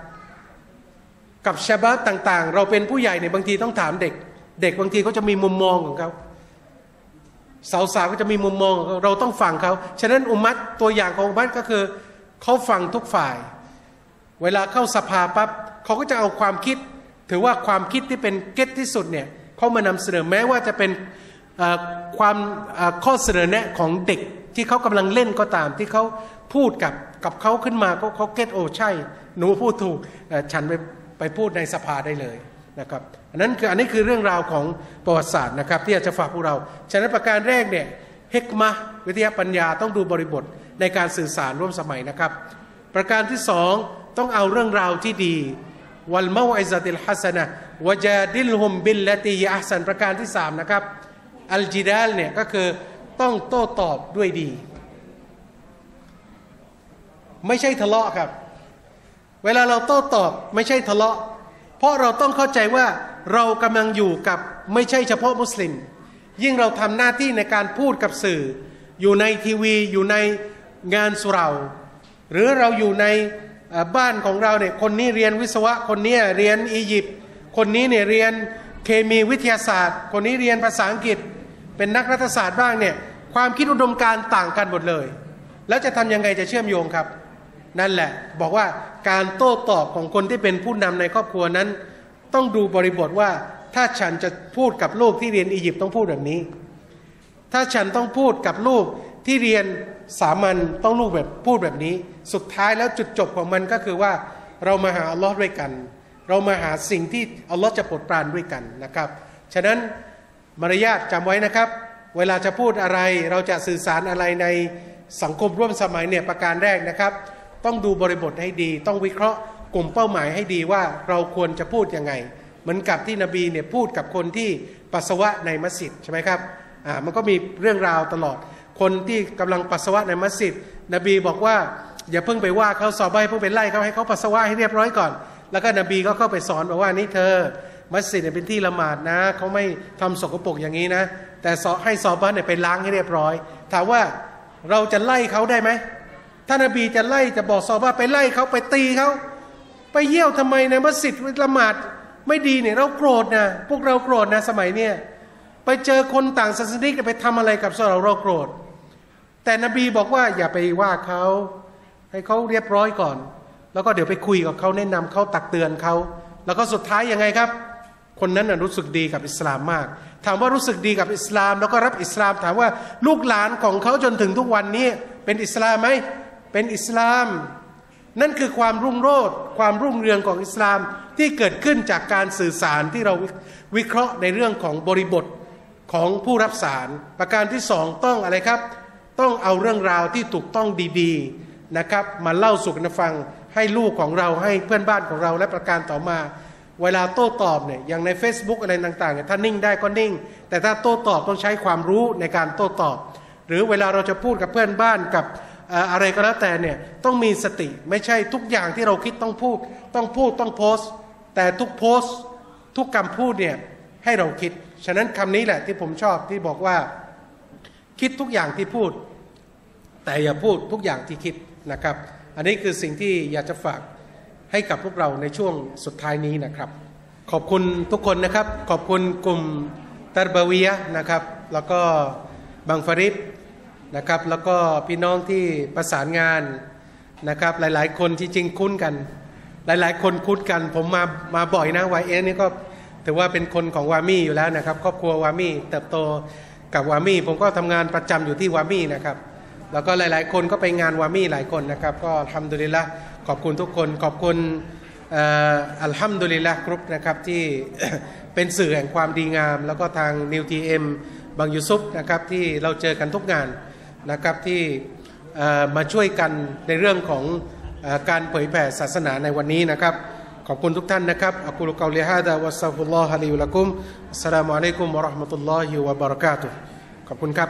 กับชะบาบต่างๆเราเป็นผู้ใหญ่เนี่ยบางทีต้องถามเด็กเด็กบางทีเขาจะมีมุมมองของเขาสาวๆก็จะมีมุมมองเราต้องฟังเขาฉะนั้นอุมัรตัวอย่างของอุมัรก็คือเขาฟังทุกฝ่ายเวลาเข้าสภาปั๊บเขาก็จะเอาความคิดถือว่าความคิดที่เป็นเก็ตที่สุดเนี่ยเขามานำเสนอแม้ว่าจะเป็นความข้อเสนอแนะของเด็กที่เขากำลังเล่นก็ตามที่เขาพูดกับกับเขาขึ้นมาเขาเขาเก็ตโอใช่หนูพูดถูกฉันไปไปพูดในสภาได้เลยนะครับอันนั้นคืออันนี้คือเรื่องราวของประวัติศาสตร์นะครับที่อยากจะฝากพวกเราฉะนั้นประการแรกเนี่ยฮิกมะห์วิทยาปัญญาต้องดูบริบทในการสื่อสารร่วมสมัยนะครับประการที่สองต้องเอาเรื่องราวที่ดีวัลเมาอิซะติลฮัสนะฮ์วะจาดิลฮุมบิลลตีฮิอัห์ซันประการที่สามนะครับอัลจิดาลเนี่ยก็คือต้องโต้ตอบด้วยดีไม่ใช่ทะเลาะครับเวลาเราโต้ตอบไม่ใช่ทะเลาะเพราะเราต้องเข้าใจว่าเรากำลังอยู่กับไม่ใช่เฉพาะมุสลิมยิ่งเราทำหน้าที่ในการพูดกับสื่ออยู่ในทีวีอยู่ในงานสุเราหรือเราอยู่ในบ้านของเราเนี่ยคนนี้เรียนวิศวะคนนี้เรียนอียิปต์คนนี้เนี่ยเรียนเคมีวิทยาศาสตร์คนนี้เรียนภาษาอังกฤษเป็นนักรัฐศาสตร์บ้างเนี่ยความคิดอุดมการต่างกันหมดเลยแล้วจะทำยังไงจะเชื่อมโยงครับนั่นแหละบอกว่าการโต้ตอบของคนที่เป็นผู้นำในครอบครัวนั้นต้องดูบริบทว่าถ้าฉันจะพูดกับลูกที่เรียนอียิปต์ต้องพูดแบบนี้ถ้าฉันต้องพูดกับลูกที่เรียนสามัญต้องลูกแบบพูดแบบนี้สุดท้ายแล้วจุดจบของมันก็คือว่าเรามาหาอัลลอฮ์ด้วยกันเรามาหาสิ่งที่อัลลอฮ์จะโปรดปรานด้วยกันนะครับฉะนั้นมารยาทจำไว้นะครับเวลาจะพูดอะไรเราจะสื่อสารอะไรในสังคมร่วมสมัยเนี่ยประการแรกนะครับต้องดูบริบทให้ดีต้องวิเคราะห์กลุ่มเป้าหมายให้ดีว่าเราควรจะพูดยังไงเหมือนกับที่นบีเนี่ยพูดกับคนที่ปัสสาวะในมัสยิดใช่ไหมครับอ่ามันก็มีเรื่องราวตลอดคนที่กำลังปัสสาวะในมัสยิดนบีบอกว่าอย่าเพิ่งไปว่าเขาสอบใบเพิ่งไปไล่เขาให้เขาปัสสาวะให้เรียบร้อยก่อนแล้วก็นบีก็เข้าไปสอนบอกว่านี่เธอมัสยิดเนี่ยเป็นที่ละหมาดนะเขาไม่ทำสกปรกอย่างนี้นะแต่ให้สอบบ้านเนี่ยไปล้างให้เรียบร้อยถามว่าเราจะไล่เขาได้ไหมท่านนบีจะไล่จะบอกซอฮาบะห์ไปไล่เขาไปตีเขาไปเยี่ยวทำไมในมัสยิดละหมาดไม่ดีเนี่ยเราโกรธนะพวกเราโกรธนะสมัยเนี่ยไปเจอคนต่างศาสนิกไปทำอะไรกับซอฮาบะห์เราเราโกรธแต่นบีบอกว่าอย่าไปว่าเขาให้เขาเรียบร้อยก่อนแล้วก็เดี๋ยวไปคุยกับเขาแนะนำเขาตักเตือนเขาแล้วก็สุดท้ายยังไงครับคนนั้นน่ะรู้สึกดีกับอิสลามมากถามว่ารู้สึกดีกับอิสลามแล้วก็รับอิสลามถามว่าลูกหลานของเขาจนถึงทุกวันนี้เป็นอิสลามไหมเป็นอิสลามนั่นคือความรุ่งโรจน์ความรุ่งเรืองของอิสลามที่เกิดขึ้นจากการสื่อสารที่เราวิเคราะห์ในเรื่องของบริบทของผู้รับสารประการที่สองต้องอะไรครับต้องเอาเรื่องราวที่ถูกต้องดีๆนะครับมาเล่าสู่กันฟังให้ลูกของเราให้เพื่อนบ้านของเราและประการต่อมาเวลาโต้ตอบเนี่ยอย่างใน Facebook อะไรต่างๆถ้านิ่งได้ก็นิ่งแต่ถ้าโต้ตอบต้องใช้ความรู้ในการโต้ตอบหรือเวลาเราจะพูดกับเพื่อนบ้านกับอะไรก็แล้วแต่เนี่ยต้องมีสติไม่ใช่ทุกอย่างที่เราคิดต้องพูดต้องพูดต้องโพสต์แต่ทุกโพสต์ทุกคำพูดเนี่ยให้เราคิดฉะนั้นคำนี้แหละที่ผมชอบที่บอกว่าคิดทุกอย่างที่พูดแต่อย่าพูดทุกอย่างที่คิดนะครับอันนี้คือสิ่งที่อยากจะฝาก ให้กับพวกเราในช่วงสุดท้ายนี้นะครับขอบคุณทุกคนนะครับขอบคุณกลุ่มตัรบาวียะห์นะครับแล้วก็บังฟาริบนะครับแล้วก็พี่น้องที่ประสานงานนะครับหลายๆคนที่จริงคุ้นกันหลายๆคนคุ้นกันผมมามาบ่อยนะวายเอนี่ก็ถือว่าเป็นคนของวามี่อยู่แล้วนะครับครอบครัววามี่เติบโตกับวามี่ผมก็ทำงานประจำอยู่ที่วามี่นะครับแล้วก็หลายๆคนก็ไปงานวามี่หลายคนนะครับก็อัลฮัมดุลิลละห์ขอบคุณทุกคนขอบคุณอัลฮัมดุลิลละห์กรุ๊ปนะครับที่ เป็นสื่อแห่งความดีงามแล้วก็ทาง New ที เอ็ม บางยูซุฟนะครับที่เราเจอกันทุกงานนะครับที่มาช่วยกันในเรื่องของการเผยแผ่ศาสนาในวันนี้นะครับขอบคุณทุกท่านนะครับอักูลุกอลิฮาดะวัสซัลลัลลอฮุอะลัยฮิวะลัยกุมอัสสลามุอะลัยกุมวะเราะห์มะตุลลอฮิวะบะเราะกาตุฮ์ขอบคุณครับ